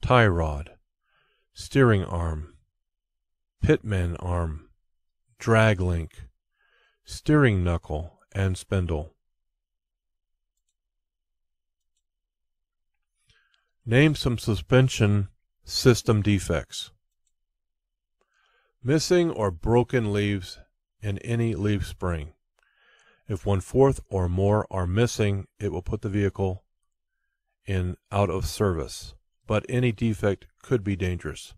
tie rod, steering arm, pitman arm, drag link, steering knuckle, and spindle. Name some suspension system defects. Missing or broken leaves in any leaf spring. If one-fourth or more are missing, it will put the vehicle in out of service, but any defect could be dangerous.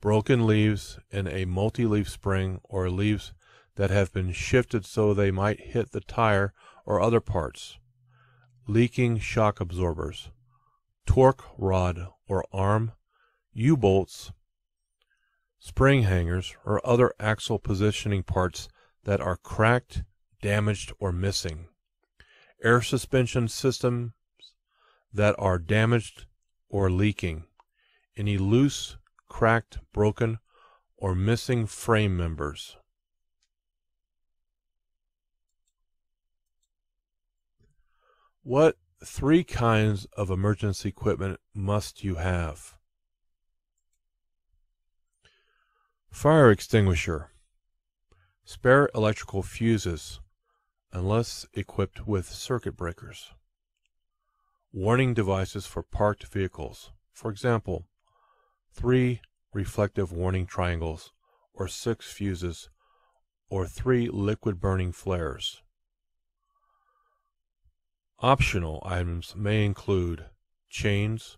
Broken leaves in a multi-leaf spring or leaves that have been shifted so they might hit the tire or other parts. Leaking shock absorbers, torque rod or arm, U-bolts, spring hangers, or other axle positioning parts that are cracked, damaged, or missing. Air suspension systems that are damaged or leaking. Any loose, cracked, broken, or missing frame members. What three kinds of emergency equipment must you have? Fire extinguisher, spare electrical fuses unless equipped with circuit breakers, warning devices for parked vehicles, for example, three reflective warning triangles or six fuses or three liquid burning flares. Optional items may include chains,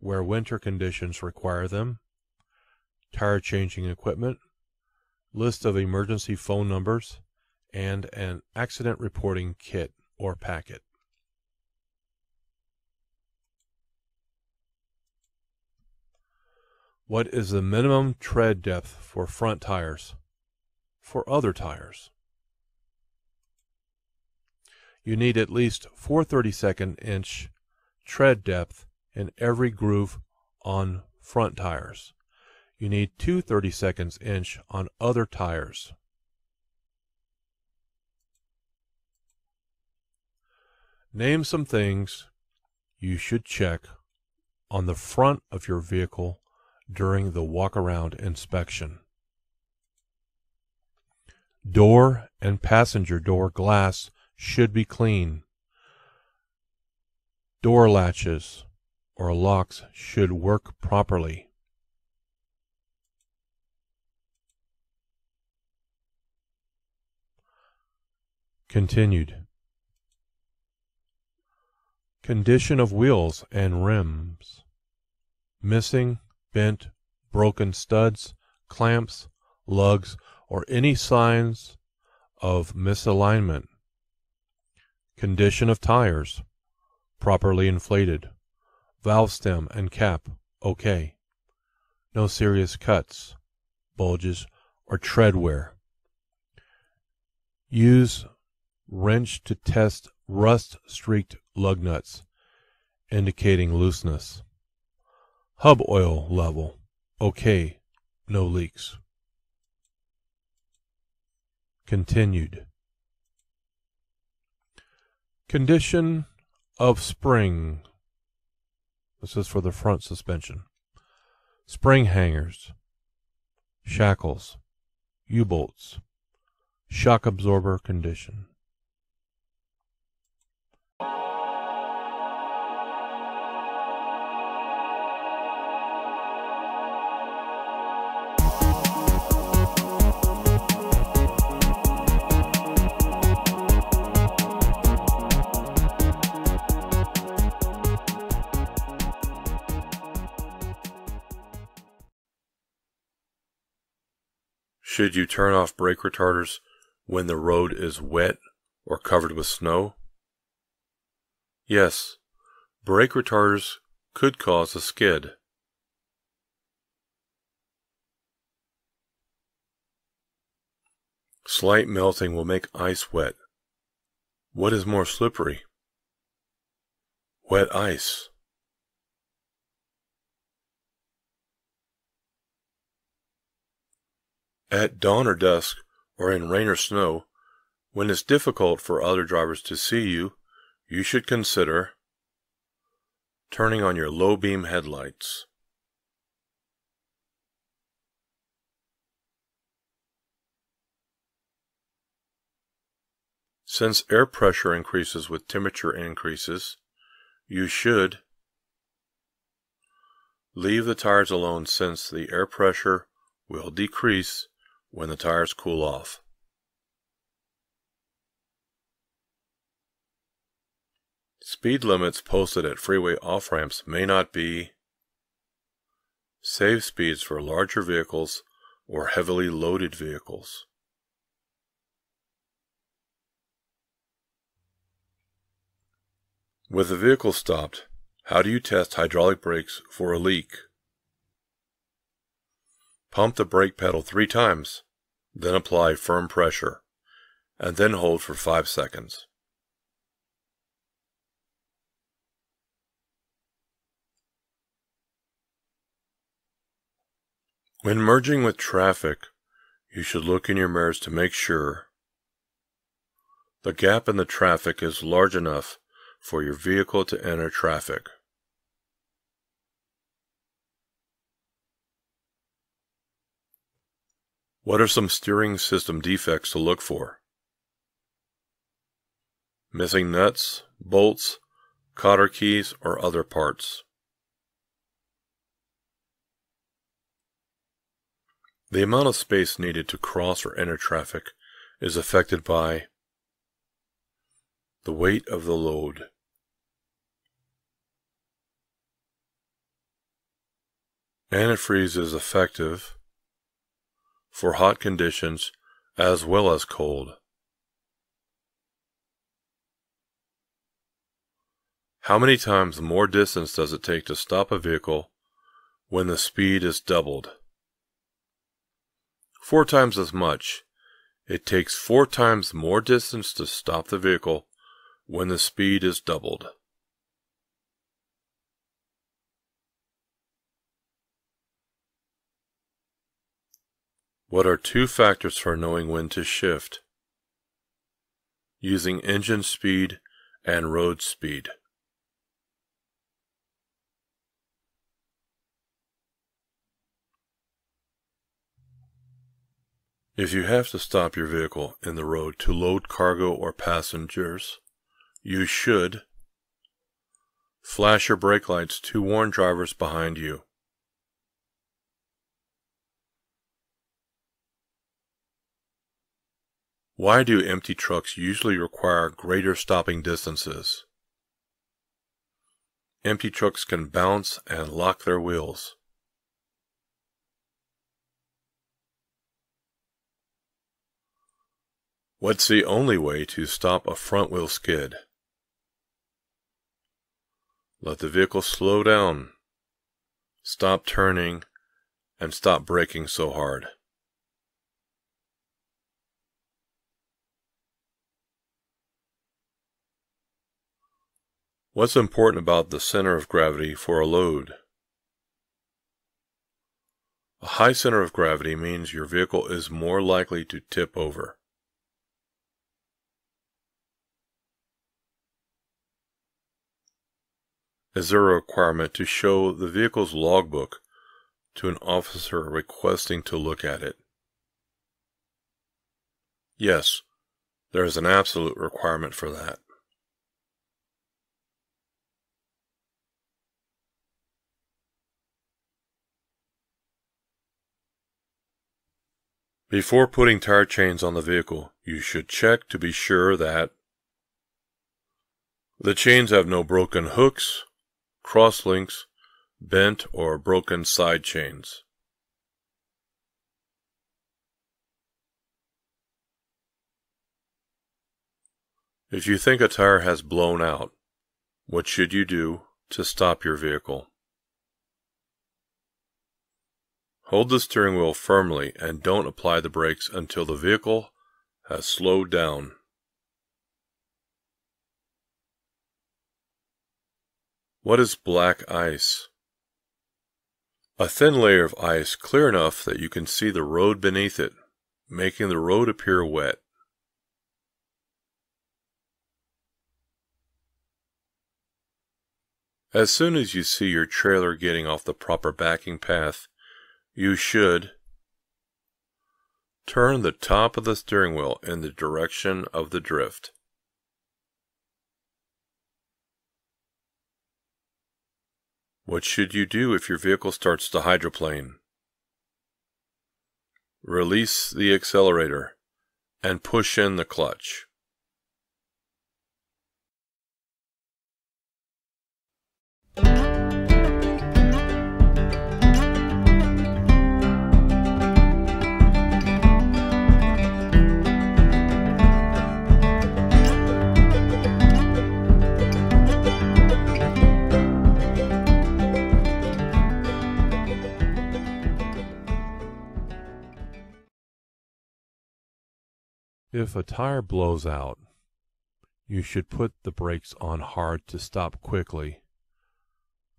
where winter conditions require them, tire changing equipment, list of emergency phone numbers, and an accident reporting kit or packet. What is the minimum tread depth for front tires for other tires? You need at least four thirty-second inch tread depth in every groove on front tires. You need two thirty-second inch on other tires. Name some things you should check on the front of your vehicle during the walk-around inspection. Door and passenger door glass should be clean. Door latches or locks should work properly. Continued. Condition of wheels and rims. Missing, bent, broken studs, clamps, lugs, or any signs of misalignment. Condition of tires, properly inflated, valve stem and cap okay, no serious cuts, bulges, or tread wear. Use wrench to test rust-streaked lug nuts, indicating looseness. Hub oil level okay, no leaks. Continued. Condition of spring. This is for the front suspension. Spring hangers, shackles, U-bolts, shock absorber condition. Should you turn off brake retarders when the road is wet or covered with snow? Yes, brake retarders could cause a skid. Slight melting will make ice wet. What is more slippery? Wet ice. At dawn or dusk, or in rain or snow, when it's difficult for other drivers to see you, you should consider turning on your low beam headlights. Since air pressure increases with temperature increases, you should leave the tires alone, since the air pressure will decrease when the tires cool off. Speed limits posted at freeway off-ramps may not be safe speeds for larger vehicles or heavily loaded vehicles. With the vehicle stopped, how do you test hydraulic brakes for a leak? Pump the brake pedal three times, then apply firm pressure, and then hold for five seconds. When merging with traffic, you should look in your mirrors to make sure the gap in the traffic is large enough for your vehicle to enter traffic. What are some steering system defects to look for? Missing nuts, bolts, cotter keys, or other parts. The amount of space needed to cross or enter traffic is affected by the weight of the load. Antifreeze is effective for hot conditions as well as cold. How many times more distance does it take to stop a vehicle when the speed is doubled? Four times as much. It takes four times more distance to stop the vehicle when the speed is doubled. What are two factors for knowing when to shift? Using engine speed and road speed. If you have to stop your vehicle in the road to load cargo or passengers, you should flash your brake lights to warn drivers behind you. Why do empty trucks usually require greater stopping distances? Empty trucks can bounce and lock their wheels. What's the only way to stop a front wheel skid? Let the vehicle slow down, stop turning, and stop braking so hard. What's important about the center of gravity for a load? A high center of gravity means your vehicle is more likely to tip over. Is there a requirement to show the vehicle's logbook to an officer requesting to look at it? Yes, there is an absolute requirement for that. Before putting tire chains on the vehicle, you should check to be sure that the chains have no broken hooks, cross links, bent or broken side chains. If you think a tire has blown out, what should you do to stop your vehicle? Hold the steering wheel firmly and don't apply the brakes until the vehicle has slowed down. What is black ice? A thin layer of ice clear enough that you can see the road beneath it. making the road appear wet. As soon as you see your trailer getting off the proper backing path, you should turn the top of the steering wheel in the direction of the drift. What should you do if your vehicle starts to hydroplane? Release the accelerator and push in the clutch. If a tire blows out, you should put the brakes on hard to stop quickly.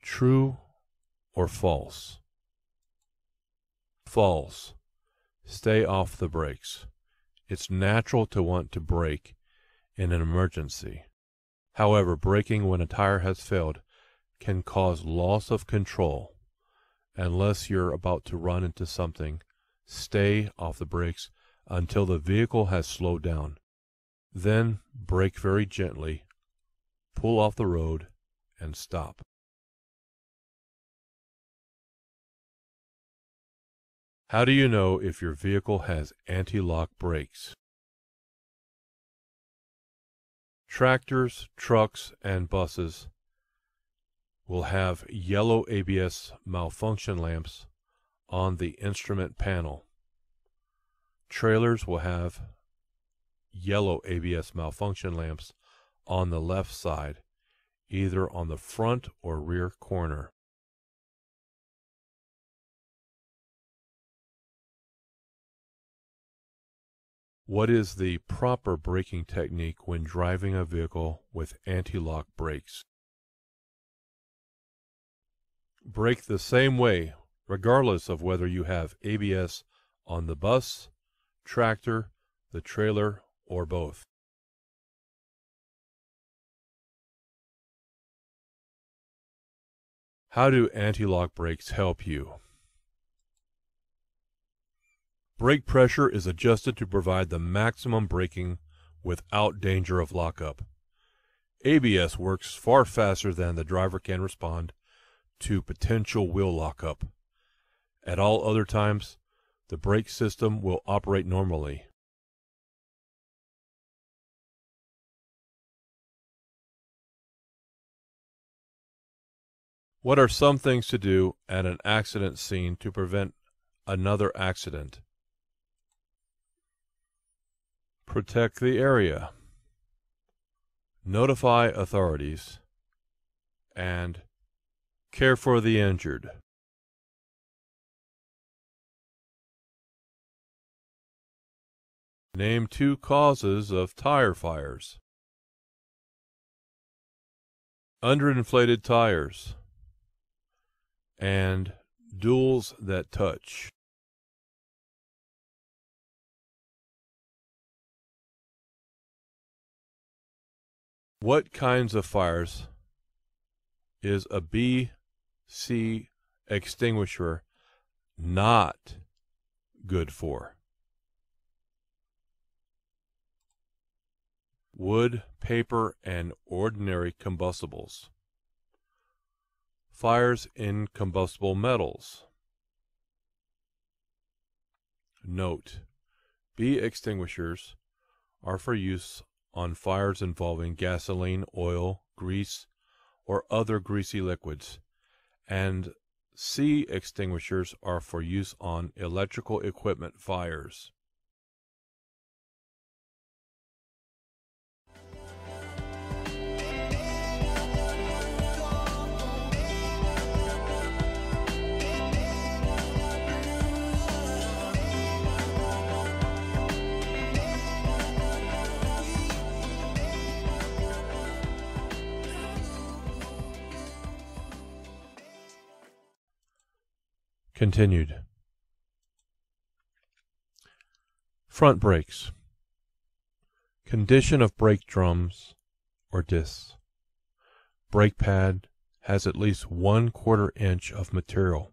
True or false? False. Stay off the brakes. It's natural to want to brake in an emergency. However, braking when a tire has failed can cause loss of control. Unless you're about to run into something, stay off the brakes until the vehicle has slowed down. Then brake very gently, pull off the road, and stop. How do you know if your vehicle has anti-lock brakes? Tractors, trucks, and buses will have yellow A B S malfunction lamps on the instrument panel. Trailers will have yellow A B S malfunction lamps on the left side, either on the front or rear corner. What is the proper braking technique when driving a vehicle with anti-lock brakes? Brake the same way, regardless of whether you have A B S on the bus, tractor, the trailer, or both. How do anti-lock brakes help you? Brake pressure is adjusted to provide the maximum braking without danger of lockup. A B S works far faster than the driver can respond to potential wheel lockup. At all other times, the brake system will operate normally. What are some things to do at an accident scene to prevent another accident? Protect the area, notify authorities, and care for the injured. Name two causes of tire fires. Underinflated tires and duals that touch. What kinds of fires is a B C extinguisher not good for? Wood, paper, and ordinary combustibles. Fires in combustible metals. Note: B extinguishers are for use on fires involving gasoline, oil, grease, or other greasy liquids, and C extinguishers are for use on electrical equipment fires. Continued. Front brakes. Condition of brake drums or discs. Brake pad has at least one quarter inch of material.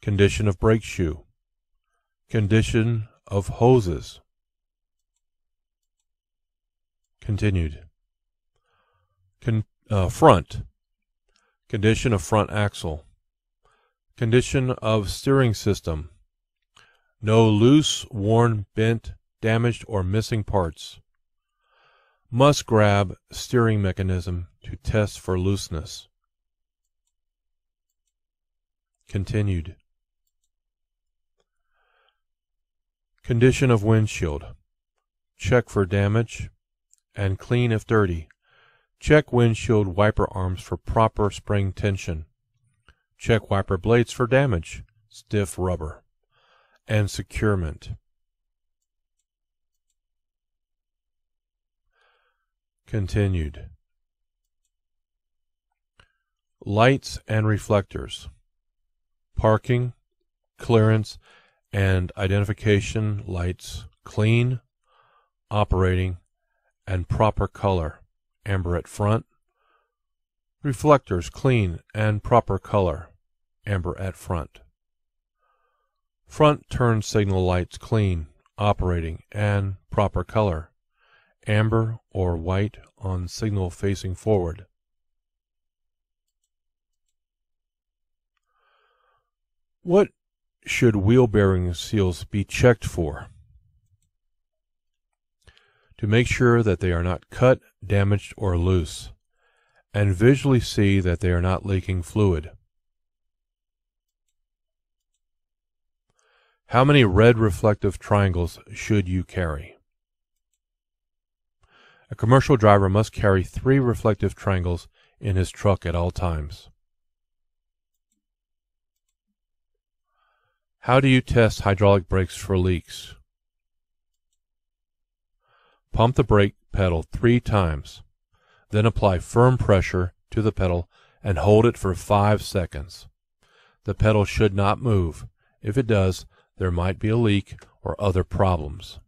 Condition of brake shoe. Condition of hoses. Continued. Con uh, front. Condition of front axle. Condition of steering system. No loose, worn, bent, damaged, or missing parts. Must grab steering mechanism to test for looseness. Continued. Condition of windshield. Check for damage and clean if dirty. Check windshield wiper arms for proper spring tension. Check wiper blades for damage, stiff rubber, and securement. Continued. Lights and reflectors. Parking, clearance, and identification lights clean, operating, and proper color. Amber at front. Reflectors clean and proper color. Amber at front. Front turn signal lights clean, operating, and proper color. Amber or white on signal facing forward. What should wheel bearing seals be checked for? To make sure that they are not cut, damaged, or loose, and visually see that they are not leaking fluid. How many red reflective triangles should you carry? A commercial driver must carry three reflective triangles in his truck at all times. How do you test hydraulic brakes for leaks? Pump the brake pedal three times, then apply firm pressure to the pedal and hold it for five seconds. The pedal should not move. If it does, there might be a leak or other problems.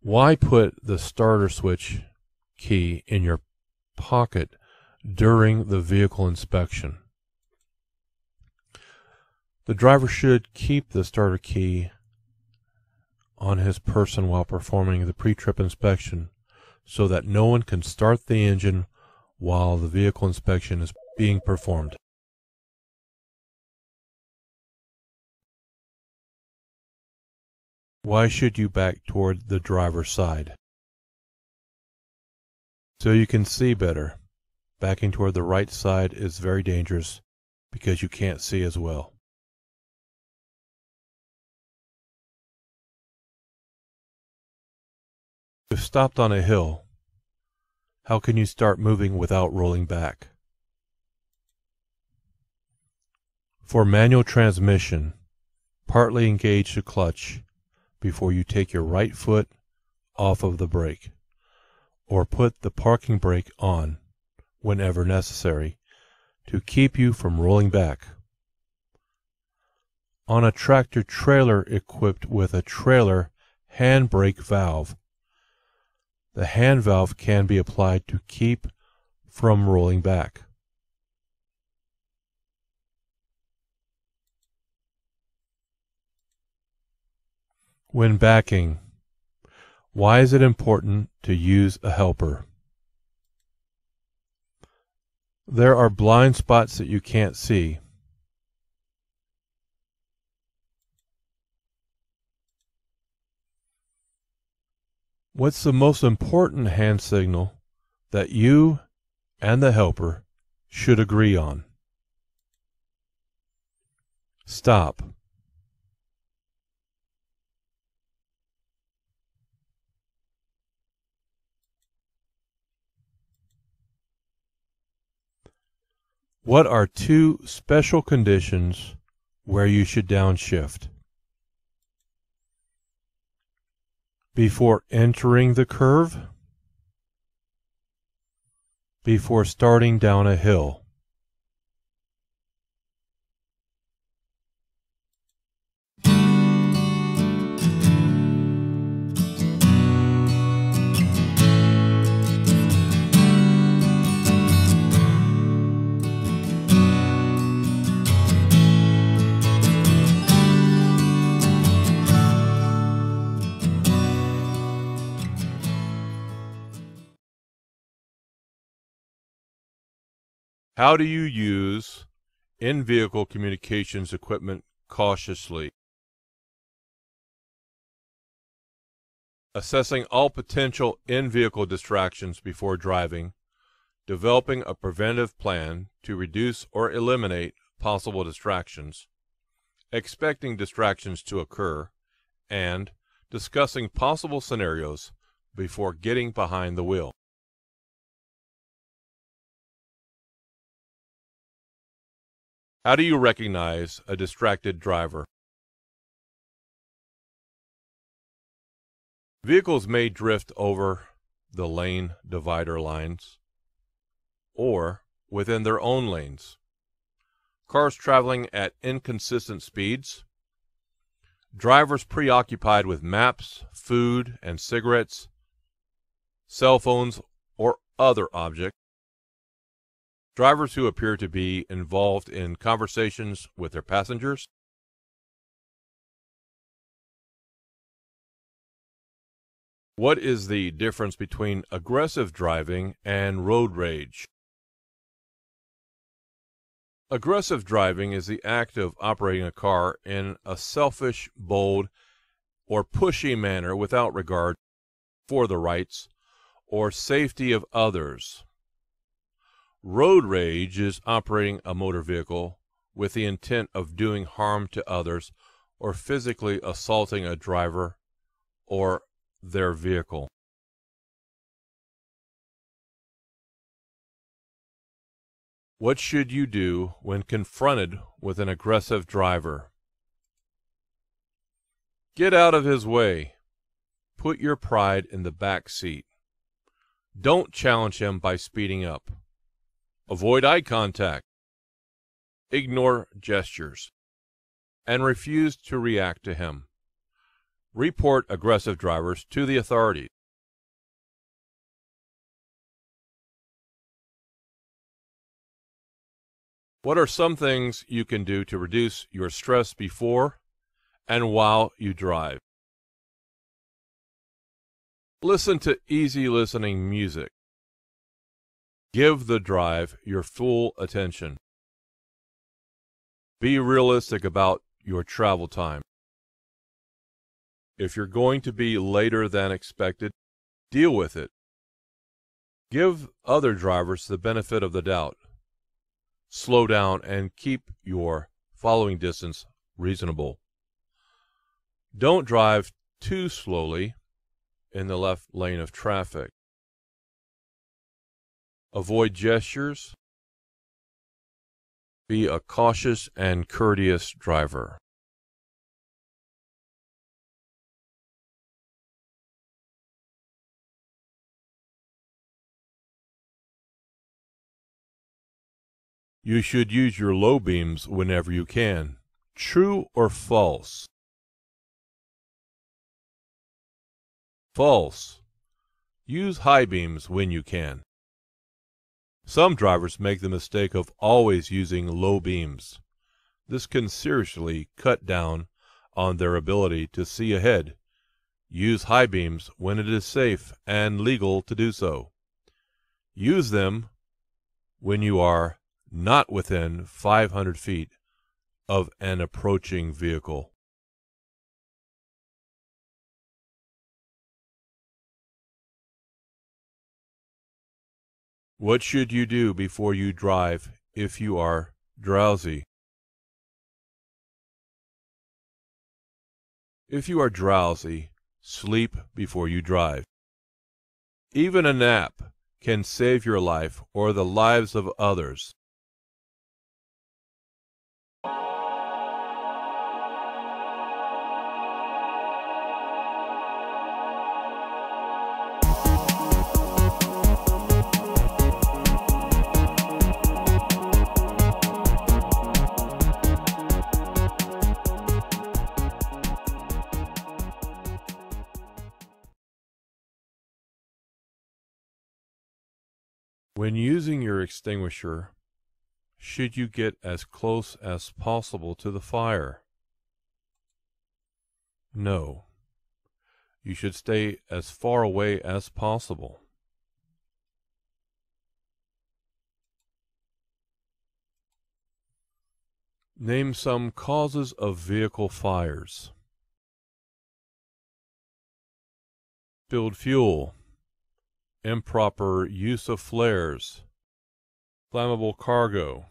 Why put the starter switch key in your pocket during the vehicle inspection? The driver should keep the starter key on his person while performing the pre-trip inspection so that no one can start the engine while the vehicle inspection is being performed. Why should you back toward the driver's side? So you can see better. Backing toward the right side is very dangerous because you can't see as well. If stopped on a hill, how can you start moving without rolling back? For manual transmission, partly engage the clutch before you take your right foot off of the brake, or put the parking brake on whenever necessary to keep you from rolling back. On a tractor trailer equipped with a trailer handbrake valve, the hand valve can be applied to keep from rolling back. When backing, why is it important to use a helper? There are blind spots that you can't see. What's the most important hand signal that you and the helper should agree on? Stop. What are two special conditions where you should downshift? Before entering the curve, before starting down a hill. How do you use in-vehicle communications equipment cautiously? Assessing all potential in-vehicle distractions before driving, developing a preventive plan to reduce or eliminate possible distractions, expecting distractions to occur, and discussing possible scenarios before getting behind the wheel. How do you recognize a distracted driver? Vehicles may drift over the lane divider lines or within their own lanes. Cars traveling at inconsistent speeds. Drivers preoccupied with maps, food and cigarettes, cell phones, or other objects. Drivers who appear to be involved in conversations with their passengers. What is the difference between aggressive driving and road rage? Aggressive driving is the act of operating a car in a selfish, bold, or pushy manner without regard for the rights or safety of others. Road rage is operating a motor vehicle with the intent of doing harm to others or physically assaulting a driver or their vehicle. What should you do when confronted with an aggressive driver? Get out of his way. Put your pride in the back seat. Don't challenge him by speeding up. Avoid eye contact, ignore gestures, and refuse to react to him. Report aggressive drivers to the authorities. What are some things you can do to reduce your stress before and while you drive? Listen to easy listening music. Give the drive your full attention. Be realistic about your travel time. If you're going to be later than expected, deal with it. Give other drivers the benefit of the doubt. Slow down and keep your following distance reasonable. Don't drive too slowly in the left lane of traffic. Avoid gestures. Be a cautious and courteous driver. You should use your low beams whenever you can. True or false? False. Use high beams when you can. Some drivers make the mistake of always using low beams. This can seriously cut down on their ability to see ahead. Use high beams when it is safe and legal to do so. Use them when you are not within five hundred feet of an approaching vehicle. What should you do before you drive if you are drowsy? If you are drowsy, sleep before you drive. Even a nap can save your life or the lives of others. When using your extinguisher, should you get as close as possible to the fire? No. You should stay as far away as possible. Name some causes of vehicle fires. Spilled fuel, improper use of flares, flammable cargo.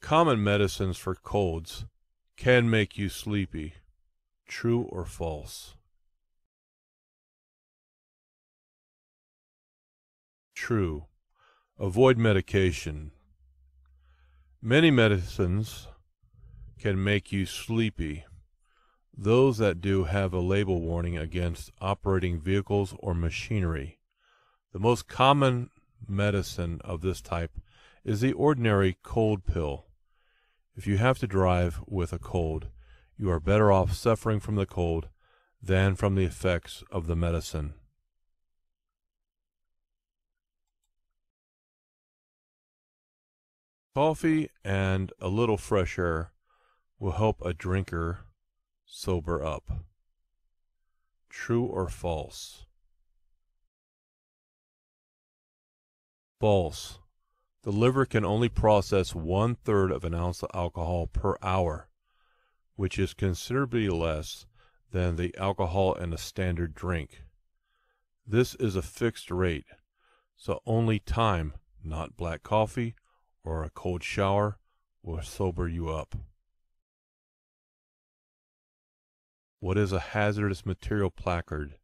Common medicines for colds can make you sleepy. True or false? True. Avoid medication. Many medicines can make you sleepy. Those that do have a label warning against operating vehicles or machinery. The most common medicine of this type is the ordinary cold pill. If you have to drive with a cold, you are better off suffering from the cold than from the effects of the medicine. Coffee and a little fresh air will help a drinker sober up. True or false? False. The liver can only process one-third of an ounce of alcohol per hour, which is considerably less than the alcohol in a standard drink. This is a fixed rate, so only time, not black coffee or a cold shower, will sober you up. What is a hazardous material placard?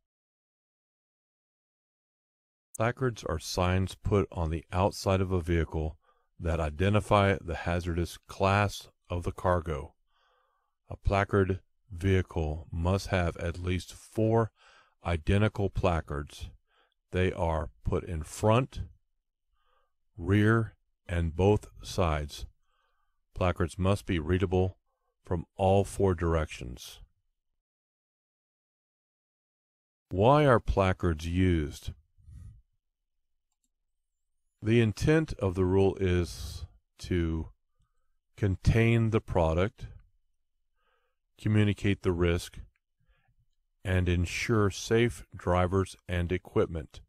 Placards are signs put on the outside of a vehicle that identify the hazardous class of the cargo. A placard vehicle must have at least four identical placards. They are put in front, rear, and both sides. Placards must be readable from all four directions. Why are placards used? The intent of the rule is to contain the product, communicate the risk, and ensure safe drivers and equipment.